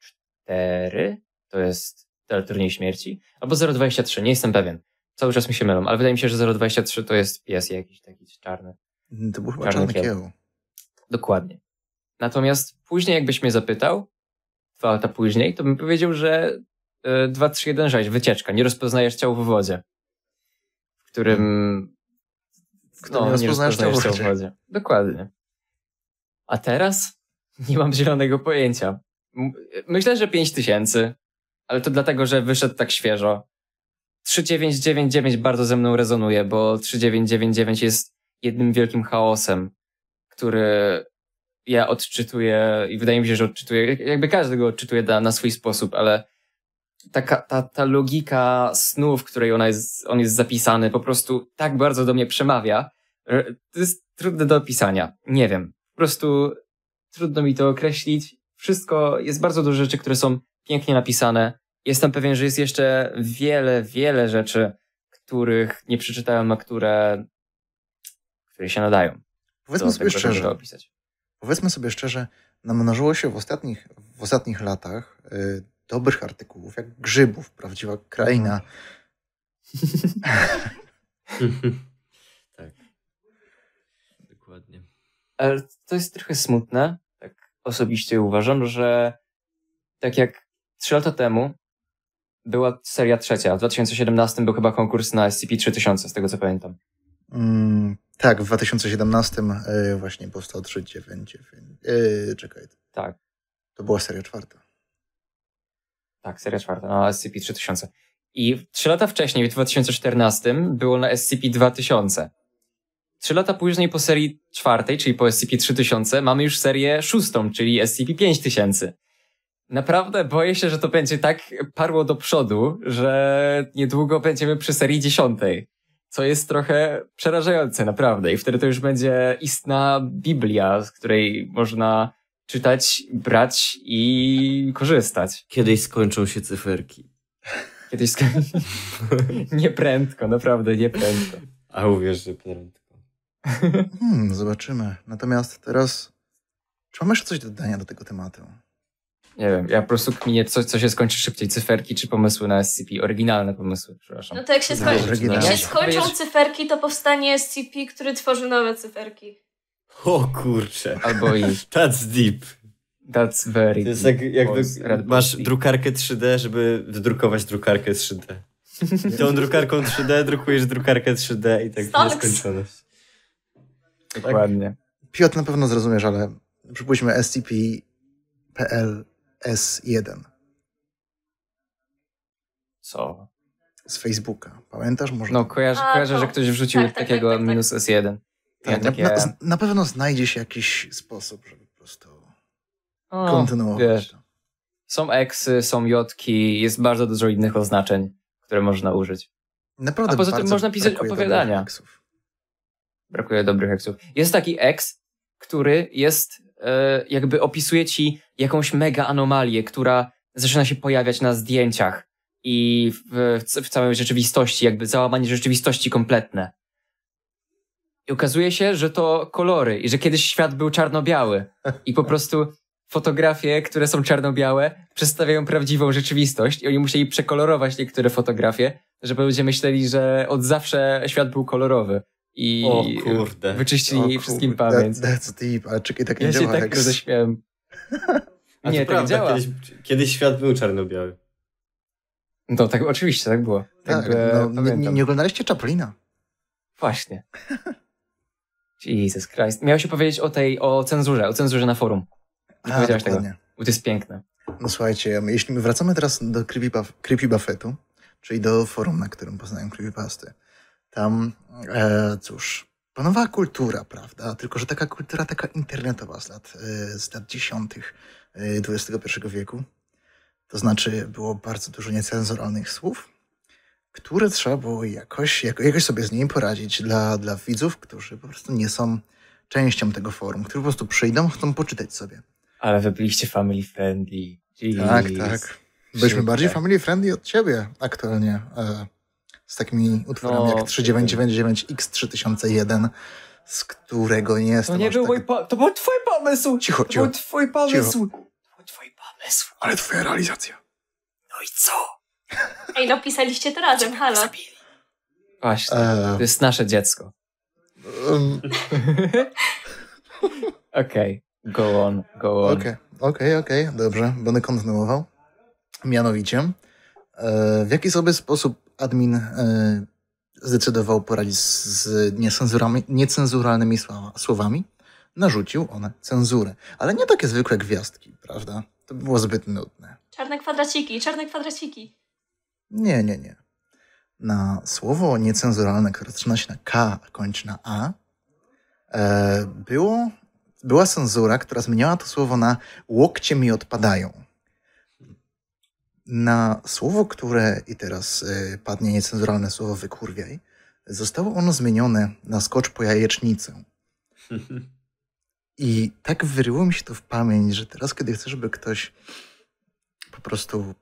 cztery to jest teleturniej śmierci, albo zero dwadzieścia trzy, nie jestem pewien. Cały czas mi się mylą, ale wydaje mi się, że zero dwadzieścia trzy to jest pies jakiś taki czarny. To był chyba czarny kieł. Dokładnie. Natomiast później jakbyś mnie zapytał, dwa lata później, to bym powiedział, że dwa trzy jeden sześć, wycieczka, nie rozpoznajesz ciał w wodzie. W którym... No, nie rozpoznajesz ciał w wodzie. wodzie. Dokładnie. A teraz? Nie mam zielonego pojęcia. Myślę, że pięć tysięcy, ale to dlatego, że wyszedł tak świeżo. trzy dziewięć dziewięć dziewięć bardzo ze mną rezonuje, bo trzy dziewięć dziewięć dziewięć jest jednym wielkim chaosem, który ja odczytuję i wydaje mi się, że odczytuję, jakby każdy go odczytuje na, na swój sposób, ale taka, ta, ta logika snu, w której ona jest, on jest zapisany, po prostu tak bardzo do mnie przemawia, to jest trudne do opisania. Nie wiem, po prostu trudno mi to określić. Wszystko, jest bardzo dużo rzeczy, które są pięknie napisane. Jestem pewien, że jest jeszcze wiele, wiele rzeczy, których nie przeczytałem, a które, które się nadają. Powiedzmy sobie szczerze, opisać. Powiedzmy sobie szczerze, namnożyło się w ostatnich, w ostatnich latach yy, dobrych artykułów, jak grzybów, prawdziwa kraina. Tak. Dokładnie. Ale to jest trochę smutne. Osobiście uważam, że tak jak trzy lata temu była seria trzecia. W dwa tysiące siedemnastym był chyba konkurs na S C P trzy tysiące, z tego co pamiętam. Mm, tak, w dwa tysiące siedemnastym yy, właśnie powstał trzy dziewięć dziewięć. Yy, czekaj. Tak. To była seria czwarta. Tak, seria czwarta, na S C P trzy tysiące. I trzy lata wcześniej, w dwa tysiące czternastym, było na S C P dwa tysiące. Trzy lata później po serii czwartej, czyli po S C P trzy tysiące, mamy już serię szóstą, czyli S C P pięć tysięcy. Naprawdę boję się, że to będzie tak parło do przodu, że niedługo będziemy przy serii dziesiątej, co jest trochę przerażające, naprawdę. I wtedy to już będzie istna Biblia, z której można czytać, brać i korzystać. Kiedyś skończą się cyferki. Kiedyś skończą się... Nieprędko, naprawdę nieprędko. A uwierz, że prędko. Hmm, zobaczymy. Natomiast teraz, czy mamy jeszcze coś do dodania do tego tematu? Nie wiem, ja po prostu kminię, co, co się skończy szybciej, cyferki czy pomysły na S C P, oryginalne pomysły, przepraszam. No to jak się, skoń... no, jak się skończą cyferki, to powstanie S C P, który tworzy nowe cyferki. O kurczę. Albo i... That's deep. That's very deep. To jest jak, jak do... masz drukarkę trzy D, żeby wydrukować drukarkę trzy D. I tą drukarką trzy D drukujesz drukarkę trzy D i tak do nieskończoność. Dokładnie. Tak. Piotr, na pewno zrozumiesz, ale przypuśćmy S C P-pl S jeden. Co? Z Facebooka. Pamiętasz? Może? No, kojarzę, A, kojarzę to... że ktoś wrzucił tak, takiego tak, tak, tak, minus tak. S jeden. Tak, takie... na, na, na pewno znajdzie się jakiś sposób, żeby po prostu o, kontynuować wiesz. To. Są eksy, są jotki, jest bardzo dużo innych oznaczeń, które można użyć. Naprawdę. A poza tym można pisać opowiadania. Brakuje dobrych eksów. Jest taki eks, który jest, e, jakby opisuje ci jakąś mega anomalię, która zaczyna się pojawiać na zdjęciach i w, w całej rzeczywistości, jakby załamanie rzeczywistości kompletne. I okazuje się, że to kolory i że kiedyś świat był czarno-biały i po prostu fotografie, które są czarno-białe, przedstawiają prawdziwą rzeczywistość i oni musieli przekolorować niektóre fotografie, żeby ludzie myśleli, że od zawsze świat był kolorowy. I o kurde. Wyczyścili o, kurde. Wszystkim pamięć. That, that's deep, ale czekaj, tak nie ja działa. Ja się tak roześmiałem. Nie, tak działa. Kiedyś, kiedyś świat był czarno-biały. No tak, oczywiście, tak było. Tak, tak, no, nie, nie oglądaliście Chaplina? Właśnie. Jesus Christ. Miałeś się powiedzieć o tej, o cenzurze, o cenzurze na forum. Nie A, powiedziałeś dokładnie. Tego. Bo to jest piękne. No słuchajcie, jeśli my wracamy teraz do Creepy Buffetu, czyli do forum, na którym poznają creepypasty. Tam, e, cóż, panowała kultura, prawda? Tylko że taka kultura taka internetowa z lat, z lat dziesiątych dwudziestego pierwszego wieku. To znaczy było bardzo dużo niecenzuralnych słów, które trzeba było jakoś, jakoś sobie z nimi poradzić dla, dla widzów, którzy po prostu nie są częścią tego forum, którzy po prostu przyjdą, chcą poczytać sobie. Ale wy byliście family friendly. Jeez. Tak, tak. Byliśmy bardziej family friendly od ciebie aktualnie. Z takimi utworami no, jak trzy dziewięć dziewięć dziewięć X trzy tysiące jeden, z którego nie jestem. To nie był tak... mój To był twój pomysł! Cicho, cicho. To był twój pomysł! Cicho. To był twój pomysł! Ale twoja realizacja! No i co? Ej, no pisaliście to razem, halo! Właśnie, eee. to jest nasze dziecko. Um. Okej, okay. go on, go on. Okej, okay. okej, okay, okej, okay. dobrze, będę kontynuował. Mianowicie, e, w jaki sobie sposób admin y, zdecydował poradzić z niecenzuralnymi słowami, narzucił one cenzurę. Ale nie takie zwykłe gwiazdki, prawda? To było zbyt nudne. Czarne kwadraciki, czarne kwadraciki. Nie, nie, nie. Na słowo niecenzuralne, które zaczyna się na K, a kończy na A, e, było, była cenzura, która zmieniała to słowo na łokcie mi odpadają. Na słowo, które i teraz y, padnie niecenzuralne słowo wykurwiaj, zostało ono zmienione na skocz po jajecznicę. I tak wyryło mi się to w pamięć, że teraz, kiedy chcę, żeby ktoś po prostu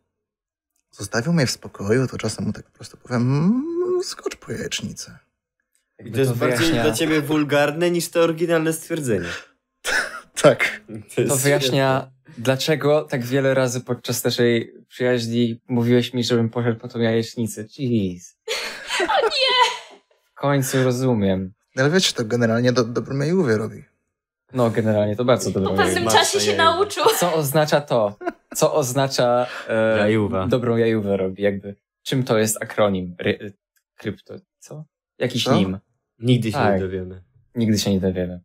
zostawił mnie w spokoju, to czasem mu tak po prostu powiem mmm, skocz po jajecznicę. Jakby to jest to bardziej wyjaśnia... dla ciebie wulgarne niż to oryginalne stwierdzenie. Tak. To, to wyjaśnia... Dlaczego tak wiele razy podczas naszej przyjaźni mówiłeś mi, żebym poszedł po tą jajecznicę? Jeez. O nie! W końcu rozumiem. Ale wiecie, to generalnie do, dobrym jajówie robi. No, generalnie to bardzo dobre. Po pewnym czasie się nauczył. Co oznacza to? Co oznacza e, jajówa. Dobrą jajówę robi? Jakby, czym to jest akronim? Ry, krypto, co? Jakiś co? nim. Nigdy się tak. nie dowiemy. Nigdy się nie dowiemy.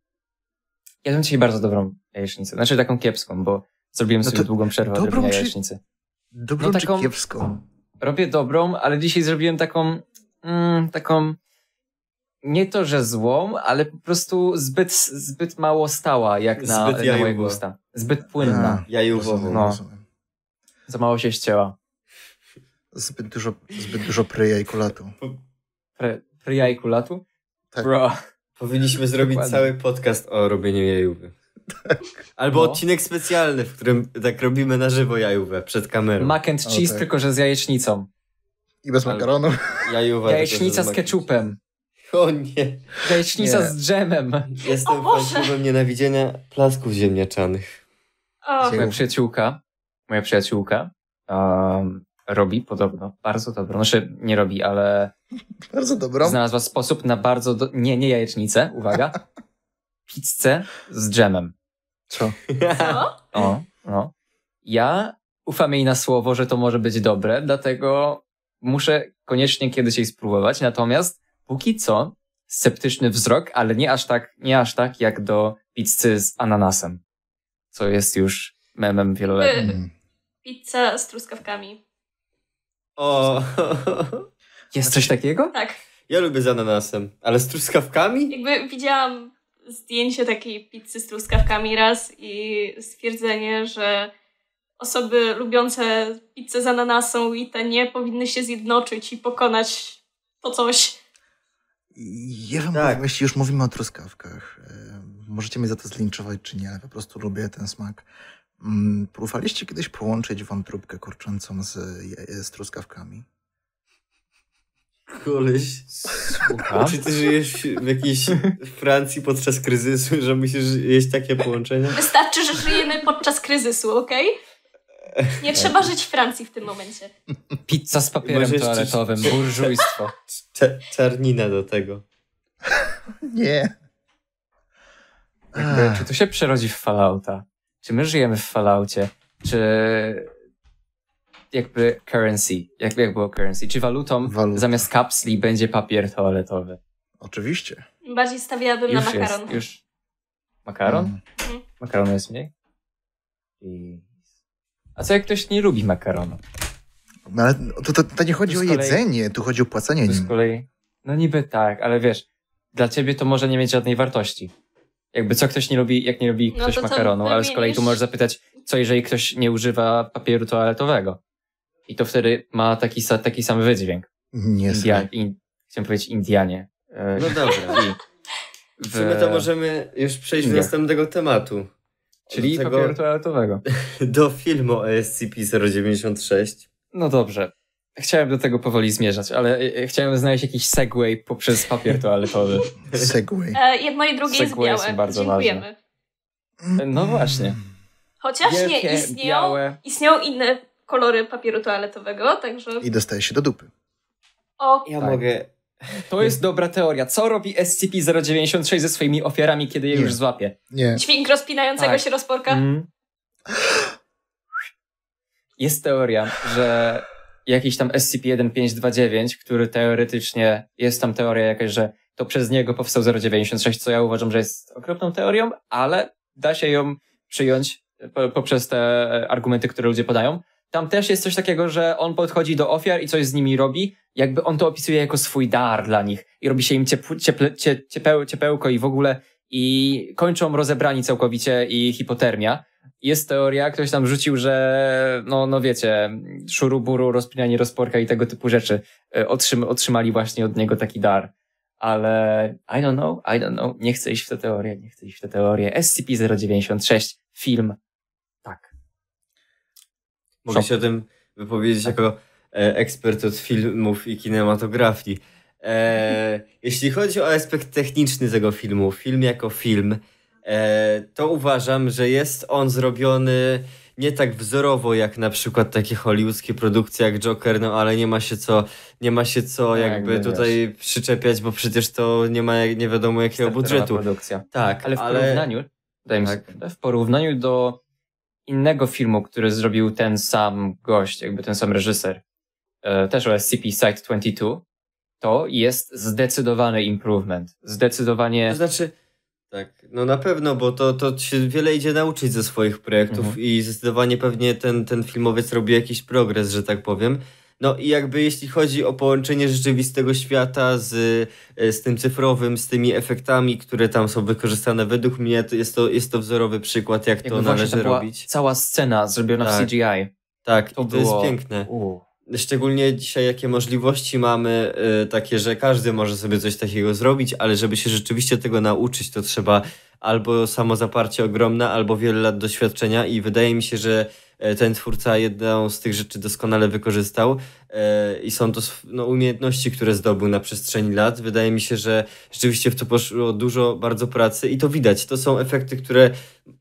Ja bym dzisiaj bardzo dobrą jajecznicę. Znaczy taką kiepską, bo zrobiłem no sobie długą przerwę od robienia jajecznicy. Dobrą no, taką, czy kiepską? Robię dobrą, ale dzisiaj zrobiłem taką... Mm, taką... Nie to, że złą, ale po prostu zbyt, zbyt mało stała, jak na, na moje gusta. Zbyt płynna. Jajówową. No. Za mało się ścięła. Zbyt dużo, zbyt dużo pryjajkulatu. Pre, pryjajkulatu? Tak. Bro. Powinniśmy zrobić Dokładnie. cały podcast o robieniu jajówy. Tak. Albo no. odcinek specjalny, w którym tak robimy na żywo jajówę przed kamerą. Mac and cheese, o, tak. tylko że z jajecznicą. I bez makaronu. Jajówa, Jajecznica z ketchupem. O nie. Jajecznica nie. z dżemem. Jestem fanem nienawidzenia placków ziemniaczanych. O. Moja przyjaciółka, moja przyjaciółka um, robi podobno bardzo dobrą. Znaczy nie robi, ale... Bardzo dobrą. Znalazła sposób na bardzo... Do... Nie, nie jajecznicę, uwaga. Pizzę z dżemem. Co? Co? O, no. Ja ufam jej na słowo, że to może być dobre, dlatego muszę koniecznie kiedyś jej spróbować. Natomiast póki co sceptyczny wzrok, ale nie aż tak, nie aż tak jak do pizzy z ananasem, co jest już memem wieloletnim. Pizza z truskawkami. O... Jest coś takiego? Tak. Ja lubię z ananasem, ale z truskawkami? Jakby widziałam zdjęcie takiej pizzy z truskawkami raz i stwierdzenie, że osoby lubiące pizzę z ananasą i te nie powinny się zjednoczyć i pokonać to coś. Ja wam tak. powiem, jeśli już mówimy o truskawkach, możecie mnie za to zlinczować czy nie, ale po prostu lubię ten smak. Próbowaliście kiedyś połączyć wątróbkę kurczącą z, z truskawkami? Koleś, słucham? Czy ty żyjesz w jakiejś Francji podczas kryzysu, że musisz jeść takie połączenia? Wystarczy, że żyjemy podczas kryzysu, okej? Okay? Nie trzeba żyć w Francji w tym momencie. Pizza z papierem Możesz toaletowym, czy... burżujstwo. Czarnina do tego. Nie. Jakby, czy to się przerodzi w Fallouta? Czy my żyjemy w Falloutie? Czy... Jakby currency, jakby jak było currency. Czy walutą Walut. zamiast kapsli będzie papier toaletowy? Oczywiście. Bardziej stawiałabym już na makaron. Jest, już. Makaron? Mm. Makaronu jest mniej? I... A co jak ktoś nie lubi makaronu? No ale to, to, to nie chodzi tu o kolei, jedzenie, tu chodzi o płacenie nim. Z kolei, no niby tak, ale wiesz, dla ciebie to może nie mieć żadnej wartości. Jakby co ktoś nie lubi, jak nie lubi ktoś no makaronu, ale z kolei tu możesz zapytać, co jeżeli ktoś nie używa papieru toaletowego. I to wtedy ma taki, taki sam wydźwięk. Nie India, in, Chciałem powiedzieć Indianie. No dobra. I w... w sumie to możemy już przejść India. do następnego tematu. Czyli do tego, papieru toaletowego. Do filmu o S C P zero dziewięćdziesiąt sześć. No dobrze. Chciałem do tego powoli zmierzać, ale chciałem znaleźć jakiś segway poprzez papier toaletowy. Segway. E, moje drugie segway jest białe. Są bardzo Dziękujemy. Ważne. No właśnie. Chociaż Wielkie, nie, istnieją, istnieją inne kolory papieru toaletowego, także... I dostaje się do dupy. O, ja tak. mogę... To jest dobra teoria. Co robi S C P zero dziewięćdziesiąt sześć ze swoimi ofiarami, kiedy je nie. już złapie? Nie. Dźwięk rozpinającego tak. się rozporka? Mm. Jest teoria, że... jakiś tam S C P jeden pięć dwa dziewięć, który teoretycznie, jest tam teoria jakaś, że to przez niego powstał zero dziewięćdziesiąt sześć, co ja uważam, że jest okropną teorią, ale da się ją przyjąć po, poprzez te argumenty, które ludzie podają. Tam też jest coś takiego, że on podchodzi do ofiar i coś z nimi robi, jakby on to opisuje jako swój dar dla nich i robi się im ciepł, cieple, cie, ciepeł, ciepełko i w ogóle i kończą rozebrani całkowicie i hipotermia. Jest teoria, ktoś tam rzucił, że no, no wiecie, szuruburu, rozpinanie rozporka i tego typu rzeczy otrzyma, otrzymali właśnie od niego taki dar. Ale I don't know, I don't know, nie chcę iść w tę teorię, nie chcę iść w tę teorię. S C P zero dziewięćdziesiąt sześć, film, tak. Mogę Szop. się o tym wypowiedzieć tak. jako e, ekspert od filmów i kinematografii. E, jeśli chodzi o aspekt techniczny tego filmu, film jako film, to uważam, że jest on zrobiony nie tak wzorowo jak na przykład takie hollywoodzkie produkcje jak Joker, no ale nie ma się co, nie ma się co jakby, jakby tutaj wiesz. przyczepiać, bo przecież to nie ma nie wiadomo jakiego budżetu. Produkcja. Tak, ale w ale... porównaniu tak. w porównaniu do innego filmu, który zrobił ten sam gość, jakby ten sam reżyser, też o S C P Site dwadzieścia dwa, to jest zdecydowany improvement. Zdecydowanie... To znaczy... Tak, no na pewno, bo to, to się wiele idzie nauczyć ze swoich projektów mhm. i zdecydowanie pewnie ten, ten filmowiec robi jakiś progres, że tak powiem. No i jakby jeśli chodzi o połączenie rzeczywistego świata z, z tym cyfrowym, z tymi efektami, które tam są wykorzystane, według mnie to jest, to, jest to wzorowy przykład, jak jakby to należy robić. Cała scena zrobiona tak. w C G I. Tak, to, i to było... jest piękne. U. Szczególnie dzisiaj jakie możliwości mamy y, takie, że każdy może sobie coś takiego zrobić, ale żeby się rzeczywiście tego nauczyć, to trzeba albo samozaparcie ogromne, albo wiele lat doświadczenia i wydaje mi się, że y, ten twórca jedną z tych rzeczy doskonale wykorzystał y, i są to no, umiejętności, które zdobył na przestrzeni lat. Wydaje mi się, że rzeczywiście w to poszło dużo bardzo pracy i to widać. To są efekty, które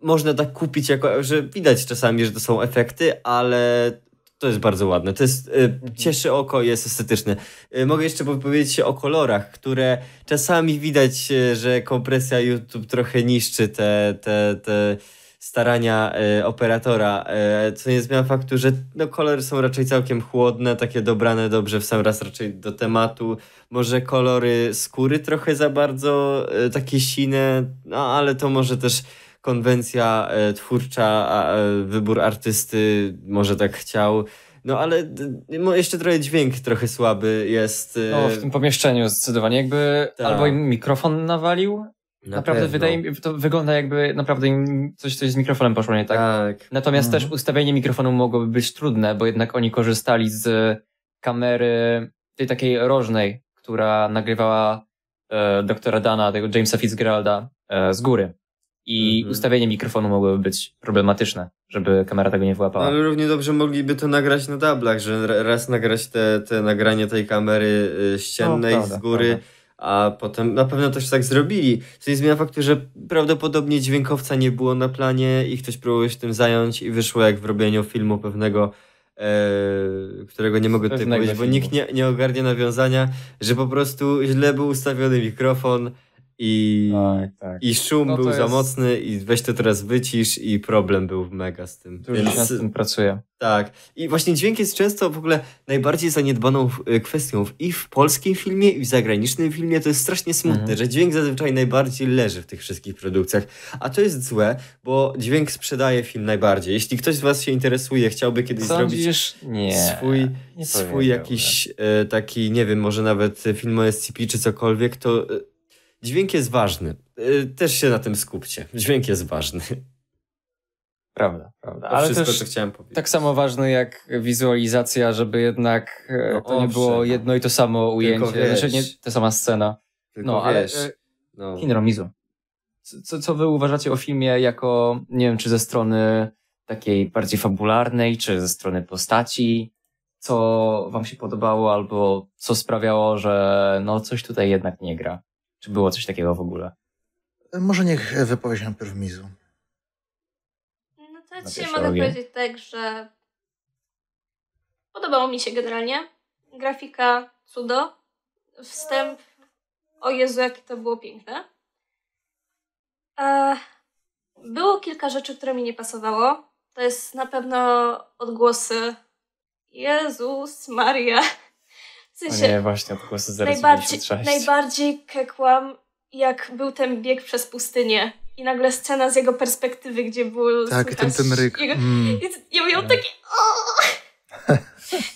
można tak kupić, jako, że widać czasami, że to są efekty, ale... To jest bardzo ładne. To jest, y, cieszy oko, jest estetyczne. Y, mogę jeszcze powiedzieć się o kolorach, które czasami widać, y, że kompresja YouTube trochę niszczy te, te, te starania y, operatora, y, co nie zmienia faktu, że no, kolory są raczej całkiem chłodne, takie dobrane dobrze w sam raz raczej do tematu. Może kolory skóry trochę za bardzo y, takie sine, no, ale to może też konwencja e, twórcza, a, e, wybór artysty może tak chciał. No ale no, jeszcze trochę dźwięk trochę słaby jest. E... No w tym pomieszczeniu zdecydowanie jakby Ta. albo im mikrofon nawalił. Na naprawdę pewno. Wydaje mi, to wygląda jakby naprawdę im coś, coś z mikrofonem poszło nie tak. tak. Natomiast mhm. też ustawienie mikrofonu mogłoby być trudne, bo jednak oni korzystali z kamery tej takiej rożnej, która nagrywała e, doktora Dana, tego Jamesa Fitzgeralda e, z góry. I mhm. ustawienie mikrofonu mogłoby być problematyczne, żeby kamera tego nie wyłapała. No, ale równie dobrze mogliby to nagrać na dublach, że raz nagrać te, te nagranie tej kamery ściennej no, prawda, z góry, prawda. a potem na pewno też tak zrobili. Co nie zmienia faktu, że prawdopodobnie dźwiękowca nie było na planie i ktoś próbował się tym zająć i wyszło jak w robieniu filmu pewnego, Yy, którego nie mogę tutaj powiedzieć, filmu. bo nikt nie, nie ogarnia nawiązania, że po prostu źle był ustawiony mikrofon. I, tak, tak. i szum no był jest... za mocny i weź to teraz wycisz i problem był mega z tym. Już Więc, nad tym pracuję. Tak. I właśnie dźwięk jest często w ogóle najbardziej zaniedbaną kwestią i w polskim filmie i w zagranicznym filmie. To jest strasznie smutne, mhm. że dźwięk zazwyczaj najbardziej leży w tych wszystkich produkcjach. A to jest złe, bo dźwięk sprzedaje film najbardziej. Jeśli ktoś z was się interesuje, chciałby kiedyś Sądzisz? zrobić nie, swój, nie swój jakiś e, taki, nie wiem, może nawet film o S C P czy cokolwiek, to... E, Dźwięk jest ważny. Też się na tym skupcie. Dźwięk jest ważny. Prawda, prawda. To ale wszystko, też co chciałem powiedzieć. Tak samo ważne jak wizualizacja, żeby jednak no, to owszem, nie było jedno i to samo ujęcie. Znaczy nie ta sama scena. Tylko no, wiesz, ale... No. Kinro, Mizu. Co, co wy uważacie o filmie jako, nie wiem, czy ze strony takiej bardziej fabularnej, czy ze strony postaci? Co wam się podobało albo co sprawiało, że no coś tutaj jednak nie gra? Czy było coś takiego w ogóle? Może niech wypowie się najpierw Mizu. No to ja dzisiaj mogę ogień. powiedzieć tak, że podobało mi się generalnie. Grafika cudo. Wstęp, o Jezu, jakie to było piękne. E... Było kilka rzeczy, które mi nie pasowało. To jest na pewno odgłosy Jezus Maria. W sensie, o nie, właśnie odgłosy zero dziewięćdziesiąt sześć. Najbardziej kekłam, jak był ten bieg przez pustynię i nagle scena z jego perspektywy, gdzie było tak, ten, ten ryk. Jego, mm. i, ja miałam taki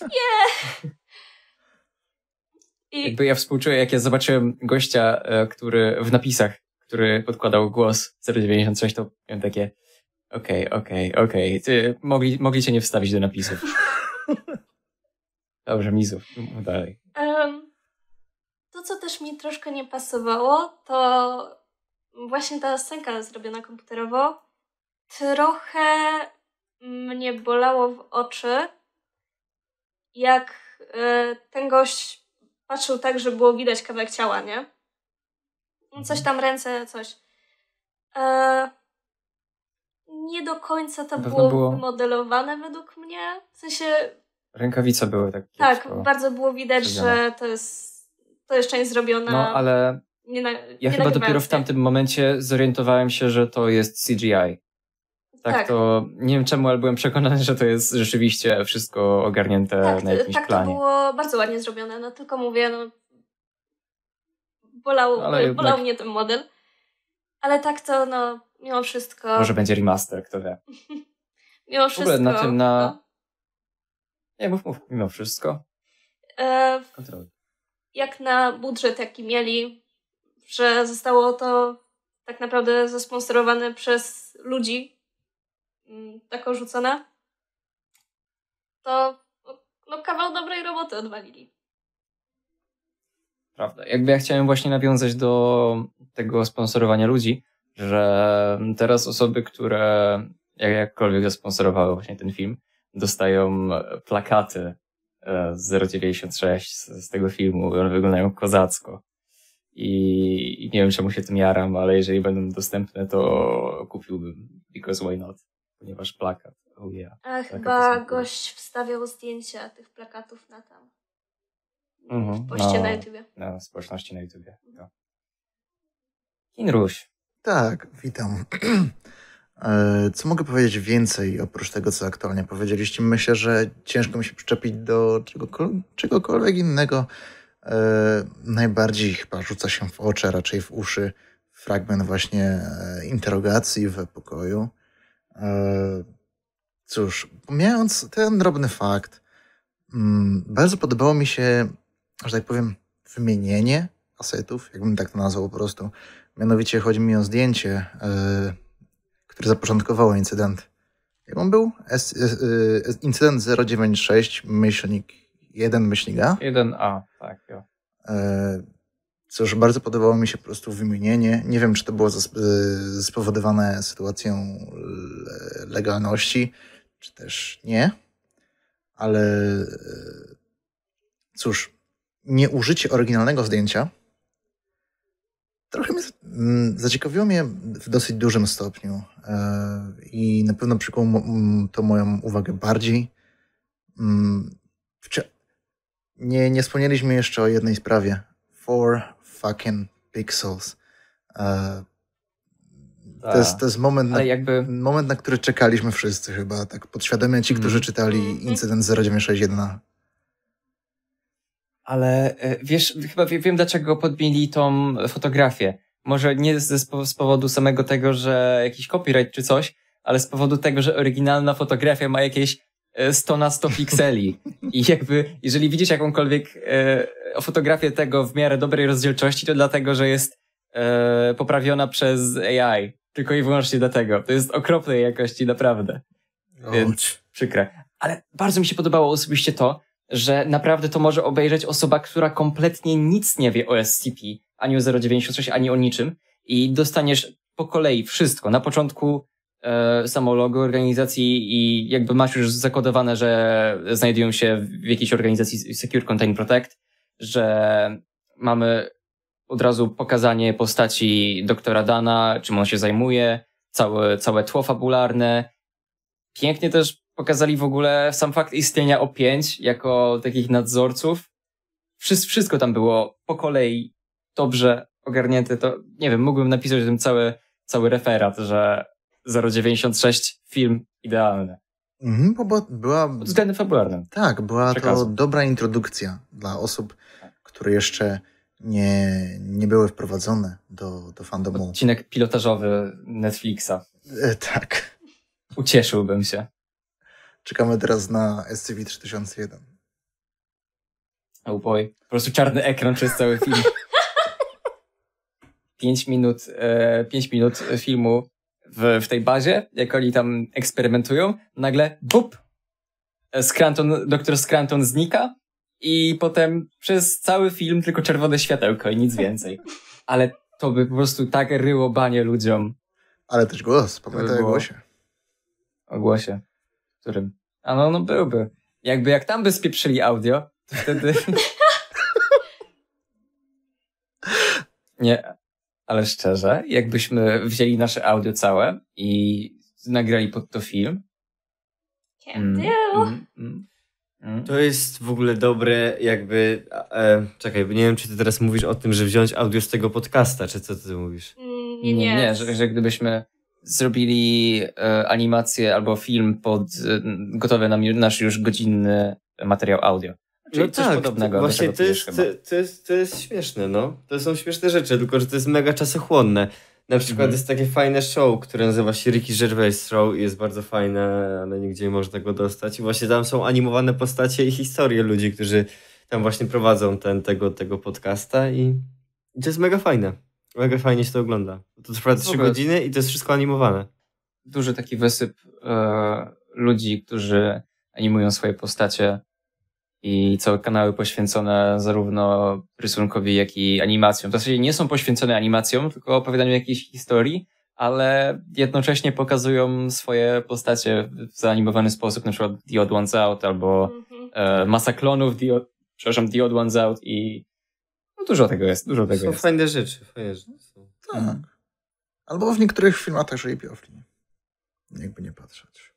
nie. I... Jakby ja współczuję, jak ja zobaczyłem gościa, który w napisach, który podkładał głos zero dziewięćdziesiąt sześć, to miałem takie okej, okay, okej, okay, okej. Okay. Mogli, mogli cię nie wstawić do napisów. Dobrze, Mizu, dalej. Um, to, co też mi troszkę nie pasowało, to właśnie ta scenka zrobiona komputerowo trochę mnie bolało w oczy, jak y, ten gość patrzył tak, że było widać kawałek ciała, nie? Coś tam, ręce, coś. E, nie do końca to było, było wymodelowane według mnie. W sensie... Rękawice były tak. Tak, kiepsko, bardzo było widać, przyjane. że to jest, to jeszcze nie zrobione. No, ale nie na, ja nie chyba dopiero w tamtym momencie zorientowałem się, że to jest C G I. Tak, tak to nie wiem czemu, ale byłem przekonany, że to jest rzeczywiście wszystko ogarnięte tak, na jakimś tak planie. Tak, to było bardzo ładnie zrobione, no tylko mówię, no bolał, no, ale bolał mnie ten model. Ale tak to, no, mimo wszystko... Może będzie remaster, kto wie. Mimo wszystko... W ogóle na tym, na... No. Nie, mów, mów, mimo wszystko. E, jak na budżet, jaki mieli, że zostało to tak naprawdę zasponsorowane przez ludzi, taką rzucone, to no, kawał dobrej roboty odwalili. Prawda. Jakby ja chciałem właśnie nawiązać do tego sponsorowania ludzi, że teraz osoby, które jakkolwiek zasponsorowały właśnie ten film, dostają plakaty z zero dziewięćdziesiąt sześć z tego filmu i one wyglądają kozacko. I nie wiem, czemu się tym jaram, ale jeżeli będą dostępne, to kupiłbym. Because why not? Ponieważ plakat. Oh yeah. A chyba gość wstawiał zdjęcia tych plakatów na tam. Mhm. W poście no, na YouTubie. Na społeczności na YouTubie. No. Kinruś. Tak, witam. Co mogę powiedzieć więcej oprócz tego, co aktualnie powiedzieliście? Myślę, że ciężko mi się przyczepić do czegokol- czegokolwiek innego. E, najbardziej chyba rzuca się w oczy, raczej w uszy fragment właśnie interrogacji w pokoju. E, cóż, pomijając ten drobny fakt, m, bardzo podobało mi się, że tak powiem, wymienienie asetów, jakbym tak to nazwał po prostu. Mianowicie chodzi mi o zdjęcie... E, które zapoczątkowało incydent. Jak on był? S, y, y, incydent zero dziewięćdziesiąt sześć, myślnik jeden, myślnik A. jeden A, tak. Jo. Y, cóż, bardzo podobało mi się po prostu wymienienie. Nie wiem, czy to było zasp- y, spowodowane sytuacją le- legalności, czy też nie, ale y, cóż, nie użycie oryginalnego zdjęcia trochę mnie, zaciekawiło mnie w dosyć dużym stopniu yy, i na pewno przykuło m- to moją uwagę bardziej. Yy, wcze- nie, nie wspomnieliśmy jeszcze o jednej sprawie. Four fucking pixels. Yy, to, jest, to jest moment na, jakby... moment, na który czekaliśmy wszyscy chyba, tak podświadomie ci, mm. którzy czytali incydent zero dziewięćset sześćdziesiąt jeden. Ale wiesz, chyba wiem, dlaczego podmienili tą fotografię. Może nie ze, z powodu samego tego, że jakiś copyright czy coś, ale z powodu tego, że oryginalna fotografia ma jakieś sto na sto pikseli. I jakby, jeżeli widzisz jakąkolwiek e, fotografię tego w miarę dobrej rozdzielczości, to dlatego, że jest e, poprawiona przez A I. Tylko i wyłącznie dlatego. To jest okropnej jakości, naprawdę. Więc przykre. Ale bardzo mi się podobało osobiście to, że naprawdę to może obejrzeć osoba, która kompletnie nic nie wie o S C P, ani o zero dziewięćdziesiąt sześć, ani o niczym. I dostaniesz po kolei wszystko. Na początku e, samo logo organizacji i jakby masz już zakodowane, że znajdują się w jakiejś organizacji Secure Contain Protect, że mamy od razu pokazanie postaci doktora Dana, czym on się zajmuje, całe, całe tło fabularne. Pięknie też pokazali w ogóle sam fakt istnienia O pięć jako takich nadzorców. Wszystko tam było po kolei dobrze ogarnięte. To nie wiem, mógłbym napisać o tym cały, cały referat, że zero dziewięćdziesiąt sześć film idealny. Mhm, bo była... Pod względem fabularnym. Tak, była przekazu. To dobra introdukcja dla osób, które jeszcze nie, nie były wprowadzone do, do fandomu. Odcinek pilotażowy Netflixa. E, tak. Ucieszyłbym się. Czekamy teraz na S C P trzy tysiące jeden. Oh boy. Po prostu czarny ekran przez cały film. Pięć minut, e, pięć minut filmu w, w tej bazie, jak oni tam eksperymentują. Nagle bup! Scranton, doktor Scranton znika i potem przez cały film tylko czerwone światełko i nic więcej. Ale to by po prostu tak ryło banie ludziom. Ale też głos. Pamiętaj o głosie. O głosie. Którym? A no, no byłby. Jakby jak tam by spieprzyli audio, to wtedy... Nie, ale szczerze, jakbyśmy wzięli nasze audio całe i nagrali pod to film... Can't do. Mm, mm, mm. To jest w ogóle dobre jakby... E, czekaj, bo nie wiem, czy ty teraz mówisz o tym, że wziąć audio z tego podcasta, czy co ty mówisz? Mm, nie, nie. Nie, że, że gdybyśmy... zrobili e, animację albo film pod e, gotowy nam nasz już godzinny materiał audio. Czyli no coś tak, podobnego. To właśnie to jest, to, to, jest, to jest śmieszne, no. To są śmieszne rzeczy, tylko że to jest mega czasochłonne. Na przykład mm. jest takie fajne show, które nazywa się Ricky Gervais Show i jest bardzo fajne, ale nigdzie nie można go dostać. I właśnie tam są animowane postacie i historie ludzi, którzy tam właśnie prowadzą ten, tego, tego podcasta i, i to jest mega fajne. Mega fajnie się to ogląda. To trwa trzy godziny i to jest wszystko animowane. Duży taki wysyp e, ludzi, którzy animują swoje postacie i całe kanały poświęcone zarówno rysunkowi, jak i animacjom. W zasadzie nie są poświęcone animacjom, tylko opowiadaniu jakiejś historii, ale jednocześnie pokazują swoje postacie w zaanimowany sposób, na przykład The Odd One's Out albo mm-hmm. e, Masa Klonów, The Odd, przepraszam, The Odd One's Out i no dużo tego jest, dużo tego są jest. Są fajne rzeczy, fajne rzeczy. Tak. Mhm. Albo w niektórych filmach też Ray Piofli. Jakby nie patrzeć.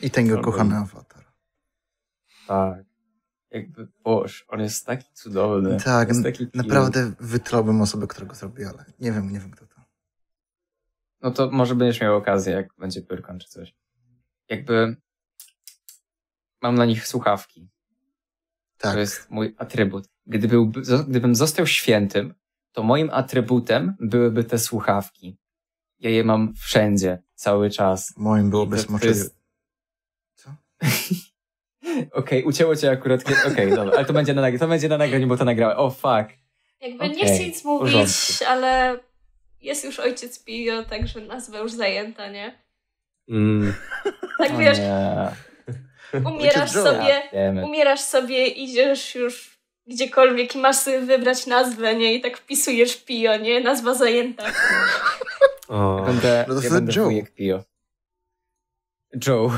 I ten jego kochany awatar. Tak. Jakby, boż, on jest taki cudowny. Tak, jest taki naprawdę wytrąbym osobę, która go zrobi, ale nie wiem, nie wiem kto to. No to może będziesz miał okazję, jak będzie Pyrkon czy coś. Jakby mam na nich słuchawki. Tak. To jest mój atrybut. Gdyby, gdybym został świętym, to moim atrybutem byłyby te słuchawki. Ja je mam wszędzie, cały czas. Moim byłoby smoczenie. Jest... Co? Okej, okay, ucięło cię akurat. Okej, okay, dobra, ale to będzie, na to będzie na nagraniu, bo to nagrałem. O, oh, fuck. Jakby okay. Nie chcę nic mówić, ale jest już ojciec Pio, także nazwa już zajęta, nie? Mm. Tak wiesz... Umierasz sobie, umierasz sobie, idziesz już gdziekolwiek i masz sobie wybrać nazwę, nie? I tak wpisujesz Pio, nie? Nazwa zajęta. O, ja będę, no to ja będę Joe. Wujek Pio. Joe.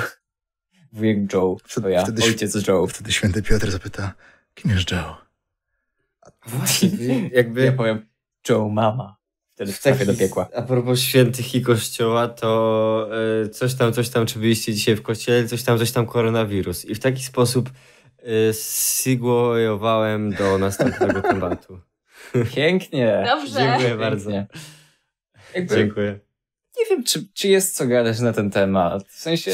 Wujek Joe. To ja, wtedy, ojciec Joe. Wtedy święty Piotr zapyta, kim jest Joe? Właśnie, jakby... Ja powiem, Joe mama. Wtedy w cechę do piekła. A propos świętych i kościoła, to y, coś tam, coś tam, czy byliście dzisiaj w kościele, coś tam, coś tam, koronawirus. I w taki sposób y, sigłojowałem do następnego tematu. Pięknie. Dobrze. Dziękuję bardzo. Jakby, dziękuję. Nie wiem, czy, czy jest co gadać na ten temat. W sensie,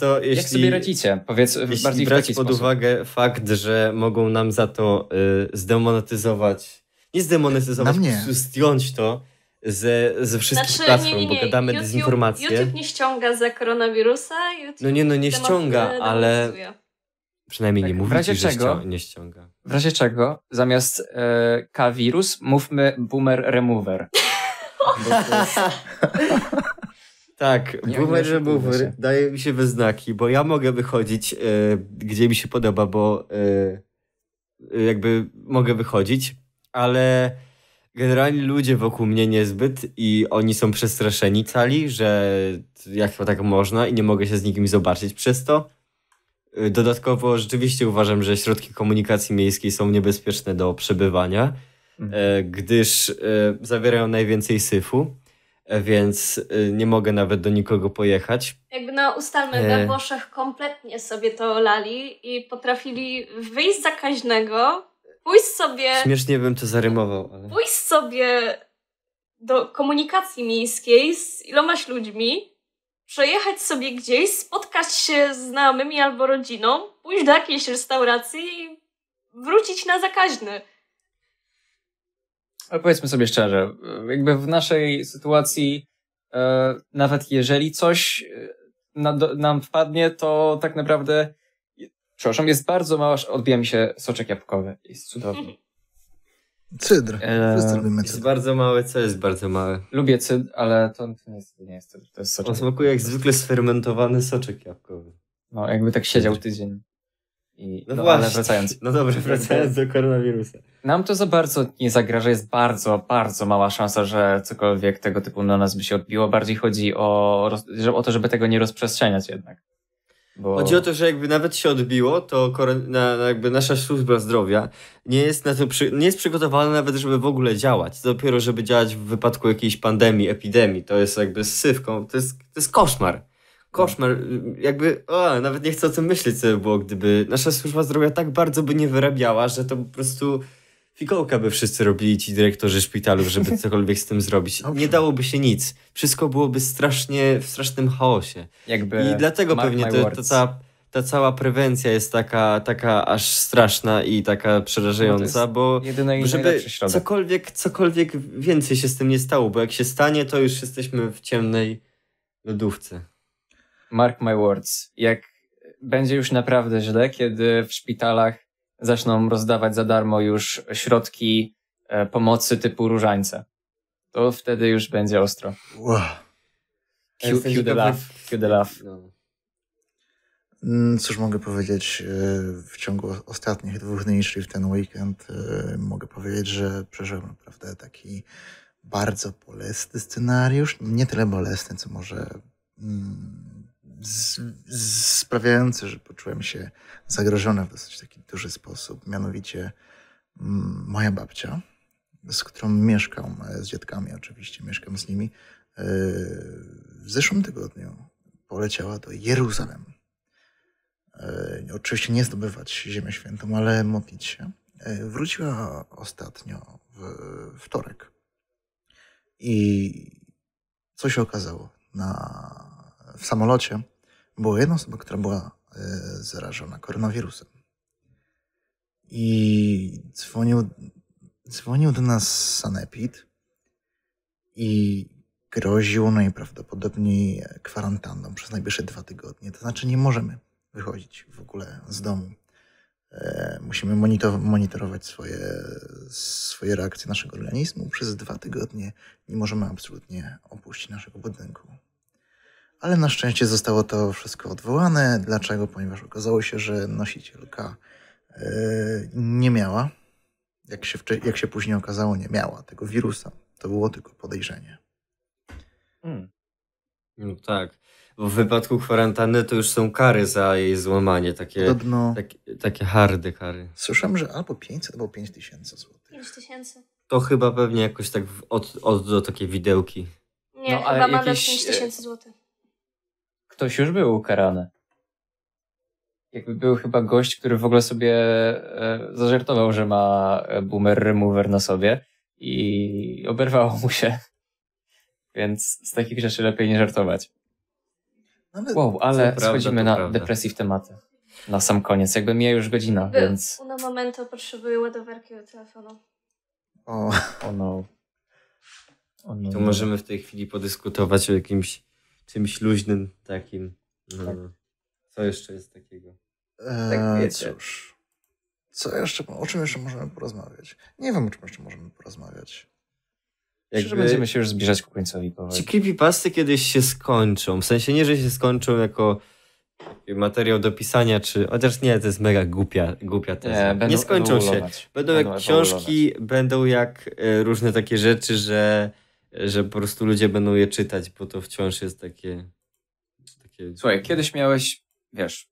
to, jeśli, jak sobie radzicie? Powiedz, jeśli bardziej brać w taki pod sposób. Uwagę fakt, że mogą nam za to y, zdemonetyzować Nie zdemonetyzować, po prostu zdjąć to ze, ze wszystkich znaczy, platform, nie, nie, nie. bo gadamy YouTube, dezinformację. YouTube nie ściąga za koronawirusa. YouTube no nie, no nie ściąga, ale Przynajmniej tak, nie mówicie, w razie że czego, nie ściąga. W razie czego, zamiast e, K-wirus, mówmy Boomer Remover. Jest... tak, nie Boomer Remover daje mi się we znaki, bo ja mogę wychodzić, e, gdzie mi się podoba, bo e, jakby mogę wychodzić, ale generalnie ludzie wokół mnie niezbyt i oni są przestraszeni cali, że jak to tak można i nie mogę się z nikim zobaczyć przez to. Dodatkowo rzeczywiście uważam, że środki komunikacji miejskiej są niebezpieczne do przebywania, mhm. gdyż zawierają najwięcej syfu, więc nie mogę nawet do nikogo pojechać. Jakby no ustalmy, we Włoszech kompletnie sobie to olali i potrafili wyjść zakaźnego, pójść sobie... Śmiesznie bym to zarymował. Ale... Pójść sobie do komunikacji miejskiej z ilomaś ludźmi, przejechać sobie gdzieś, spotkać się z znajomymi albo rodziną, pójść do jakiejś restauracji i wrócić na zakaźny. Ale powiedzmy sobie szczerze, jakby w naszej sytuacji e, nawet jeżeli coś na, do, nam wpadnie, to tak naprawdę, przepraszam, jest bardzo mała, odbija mi się soczek jabłkowy. Jest cudowny. Cydr. Eee, jest bardzo mały, co jest bardzo mały? Lubię cydr, ale to nie jest, nie jest cydr, to jest soczek. On smakuje jak zwykle sfermentowany soczek jabłkowy. No, jakby tak siedział tydzień. I, no, no właśnie. Ale wracając. No dobrze, wracając do koronawirusa. Nam to za bardzo nie zagraża, jest bardzo, bardzo mała szansa, że cokolwiek tego typu na nas by się odbiło. Bardziej chodzi o, o to, żeby tego nie rozprzestrzeniać jednak. Bo... Chodzi o to, że jakby nawet się odbiło, to korona, jakby nasza służba zdrowia nie jest, na to przy, nie jest przygotowana nawet, żeby w ogóle działać. Dopiero, żeby działać w wypadku jakiejś pandemii, epidemii. To jest jakby z syfką. To jest, to jest koszmar. Koszmar. Jakby o, nawet nie chcę o tym myśleć, co by było, gdyby nasza służba zdrowia tak bardzo by nie wyrabiała, że to po prostu fikołka by wszyscy robili ci dyrektorzy szpitalów, żeby cokolwiek z tym zrobić. Nie dałoby się nic. Wszystko byłoby strasznie w strasznym chaosie. Jakby i dlatego pewnie to, to ta, ta cała prewencja jest taka, taka aż straszna i taka przerażająca, bo żeby cokolwiek, cokolwiek więcej się z tym nie stało, bo jak się stanie, to już jesteśmy w ciemnej lodówce. Mark my words. Jak będzie już naprawdę źle, kiedy w szpitalach zaczną rozdawać za darmo już środki e, pomocy typu różańce. To wtedy już będzie ostro. Wow. Q, Q the love. Q the love. Cóż mogę powiedzieć, w ciągu ostatnich dwóch dni, czyli w ten weekend, mogę powiedzieć, że przeżyłem naprawdę taki bardzo bolesny scenariusz. Nie tyle bolesny, co może... Mm, Z, z, sprawiające, że poczułem się zagrożony w dosyć taki duży sposób. Mianowicie m, moja babcia, z którą mieszkam, z dziadkami oczywiście, mieszkam z nimi, yy, w zeszłym tygodniu poleciała do Jeruzalem. Yy, oczywiście nie zdobywać Ziemię Świętą, ale modlić się. Yy, wróciła ostatnio w wtorek. I co się okazało? Na W samolocie była jedna osoba, która była y, zarażona koronawirusem. I dzwonił, dzwonił do nas sanepid i groził najprawdopodobniej kwarantanną przez najbliższe dwa tygodnie. To znaczy nie możemy wychodzić w ogóle z domu. E, musimy monitor, monitorować swoje, swoje reakcje naszego organizmu. Przez dwa tygodnie nie możemy absolutnie opuścić naszego budynku. Ale na szczęście zostało to wszystko odwołane. Dlaczego? Ponieważ okazało się, że nosicielka yy, nie miała, jak się, jak się później okazało, nie miała tego wirusa. To było tylko podejrzenie. Hmm. No tak. Bo w wypadku kwarantanny to już są kary za jej złamanie. Takie, Podobno... tak, takie harde kary. Słyszałem, że albo pięćset, albo pięć tysięcy złotych. pięć tysięcy. To chyba pewnie jakoś tak od, od do takiej widełki. Nie, no, chyba ale mamy jakieś... pięć tysięcy złotych. Ktoś już był ukarany. Jakby był chyba gość, który w ogóle sobie e, zażartował, że ma boomer remover na sobie i oberwało mu się. Więc z takich rzeczy lepiej nie żartować. Ale wow, ale schodzimy na depresji w tematy. Na sam koniec. Jakby mija już godzina, By, więc... Una momento, potrzebuję ładowarki do telefonu. O oh, no. Oh, no. Tu możemy w tej chwili podyskutować o jakimś czymś luźnym takim. Tak. No, co jeszcze jest takiego? Tak wiecie. Eee, cóż, co jeszcze, o czym jeszcze możemy porozmawiać? Nie wiem, o czym jeszcze możemy porozmawiać. Myślę, że będziemy się już zbliżać ku końcowi. Powoli. Czy creepypasty kiedyś się skończą? W sensie nie, że się skończą jako materiał do pisania, czy... Chociaż nie, to jest mega głupia, głupia teza. Nie, nie skończą ewoluować. się. Będą, będą jak książki, ewoluować. będą jak różne takie rzeczy, że, że po prostu ludzie będą je czytać, bo to wciąż jest takie... takie... Słuchaj, kiedyś miałeś, wiesz...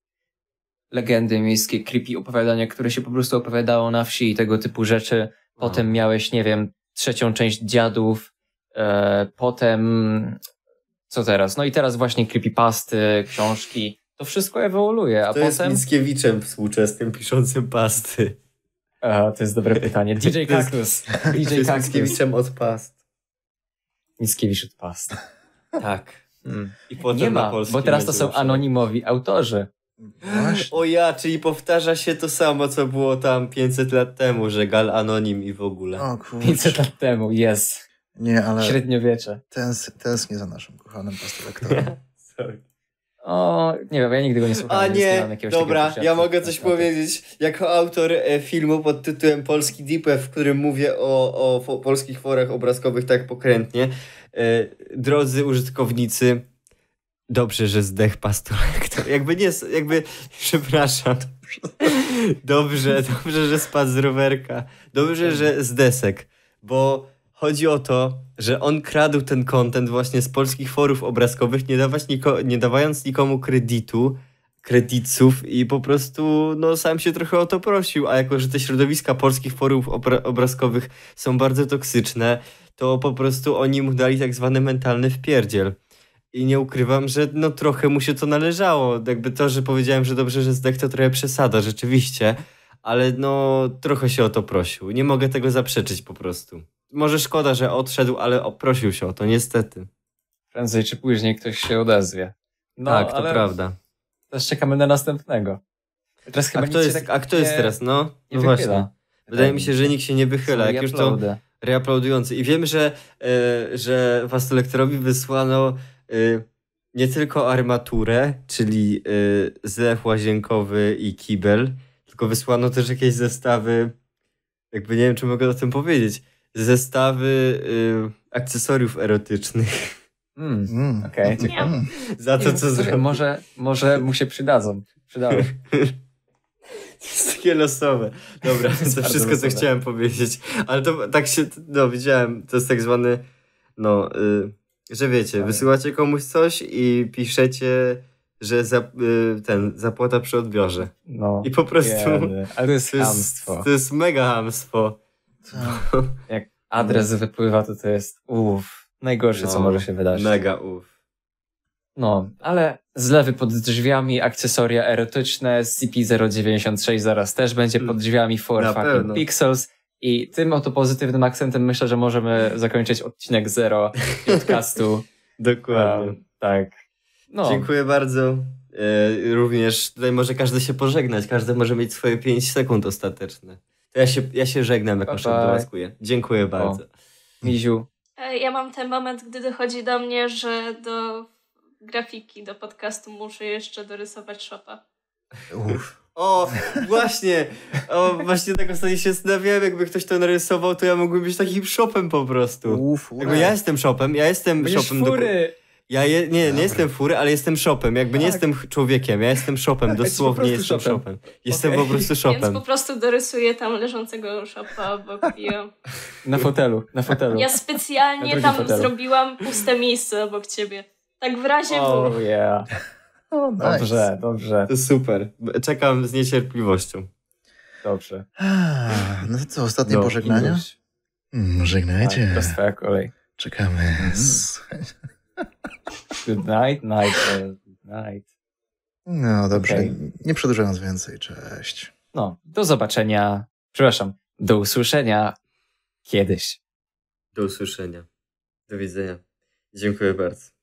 legendy miejskie, creepy opowiadania, które się po prostu opowiadało na wsi i tego typu rzeczy. Potem wow. miałeś, nie wiem, trzecią część Dziadów, e, potem... Co teraz? No i teraz właśnie creepypasty, książki. To wszystko ewoluuje, a to potem... To jest Mickiewiczem współczesnym piszącym pasty. A, to jest dobre pytanie. D J Kaktus. D J jest Mickiewiczem od past. Mickiewicz od past. Tak. Mm. I potem nie ma, bo teraz to są anonimowi autorzy. Właśnie. O ja, czyli powtarza się to samo, co było tam pięćset lat temu, że Gal Anonim i w ogóle. O, pięćset lat temu, jest. Nie, ale... Średniowiecze. Tęs, tęsknię za naszym kochanym pastorem. Sorry. O, nie wiem, ja nigdy go nie słuchałem. A nie, nie dobra, ja mogę coś powiedzieć. Jako autor filmu pod tytułem Polski Deep Web, w którym mówię o, o fo polskich forach obrazkowych tak pokrętnie. E, drodzy użytkownicy, dobrze, że zdech pastor. Jakby nie, jakby, przepraszam. Dobrze, dobrze, że spadł z rowerka. Dobrze, że z desek. Bo chodzi o to, że on kradł ten content właśnie z polskich forów obrazkowych, nie, dawać niko, nie dawając nikomu kreditu, kredytów i po prostu no, sam się trochę o to prosił. A jako, że te środowiska polskich forów obra obrazkowych są bardzo toksyczne, to po prostu oni mu dali tak zwany mentalny wpierdziel. I nie ukrywam, że no trochę mu się to należało. Jakby to, że powiedziałem, że dobrze, że zdech, to trochę przesada, rzeczywiście. Ale no trochę się o to prosił. Nie mogę tego zaprzeczyć po prostu. Może szkoda, że odszedł, ale prosił się o to, niestety. Prędzej czy później ktoś się odezwie. No, tak, to prawda. Też czekamy na następnego. Teraz chyba a, kto jest, tak a kto jest teraz? No, no właśnie. Wydaje mi się, że nikt się nie wychyla. Jak już to reuploadujący. I wiem, że, yy, że was lektorowi wysłano Yy, nie tylko armaturę, czyli yy, zlew łazienkowy i kibel, tylko wysłano też jakieś zestawy, jakby nie wiem, czy mogę o tym powiedzieć, zestawy yy, akcesoriów erotycznych. Mm, mm, Okej, okay, mm. Za to, co zrobił. Może, może mu się przydadzą. Przydały. To jest takie losowe. Dobra, to, to wszystko, losowe. co chciałem powiedzieć. Ale to tak się, no widziałem, to jest tak zwany, no... Yy, że wiecie, wysyłacie komuś coś i piszecie, że zap, ten, zapłata przy odbiorze. No, i po prostu... Jedy. Ale to jest, to jest chamstwo. To jest mega chamstwo. No. Jak adres no. wypływa, to to jest uff. Najgorsze, no, co może się wydarzyć. Mega uff. No, ale zlewy pod drzwiami, akcesoria erotyczne, S C P zero dziewięćdziesiąt sześć zaraz też będzie pod drzwiami for Na fucking pewno. pixels. I tym oto pozytywnym akcentem myślę, że możemy zakończyć odcinek zero podcastu. Dokładnie. Um, tak. No. Dziękuję bardzo. E, również tutaj może każdy się pożegnać. Każdy może mieć swoje pięć sekund ostateczne. To ja się, ja się żegnam, jak Szop Demaskuję. Dziękuję bardzo. O. Miziu. Ja mam ten moment, gdy dochodzi do mnie, że do grafiki, do podcastu muszę jeszcze dorysować Szopa. Uff. O, właśnie, o, właśnie tak ostatnio się zastanawiałem, jakby ktoś to narysował, to ja mógłbym być takim Szopem po prostu. Uf, jakby ja jestem Szopem, ja jestem Będziesz Szopem. Fury. Do... Ja je, nie, Dobra. nie jestem fury, ale jestem Szopem, jakby tak. nie jestem człowiekiem, ja jestem Szopem, dosłownie jestem Szopem. Szopem. Jestem okay. po prostu Szopem. Więc po prostu dorysuję tam leżącego Szopa obok i... Na fotelu, na fotelu. Ja specjalnie tam fotelu. zrobiłam puste miejsce obok ciebie. Tak w razie... Oh, bo... yeah. O, nice. Dobrze, dobrze. To super. Czekam z niecierpliwością. Dobrze. No to ostatnie no, pożegnania? Mm, żegnajcie. Tak, to jest twoja kolej. Czekamy. Good night, night, good night. No dobrze, okay. nie przedłużając więcej. Cześć. No, do zobaczenia. Przepraszam, do usłyszenia kiedyś. Do usłyszenia. Do widzenia. Dziękuję bardzo.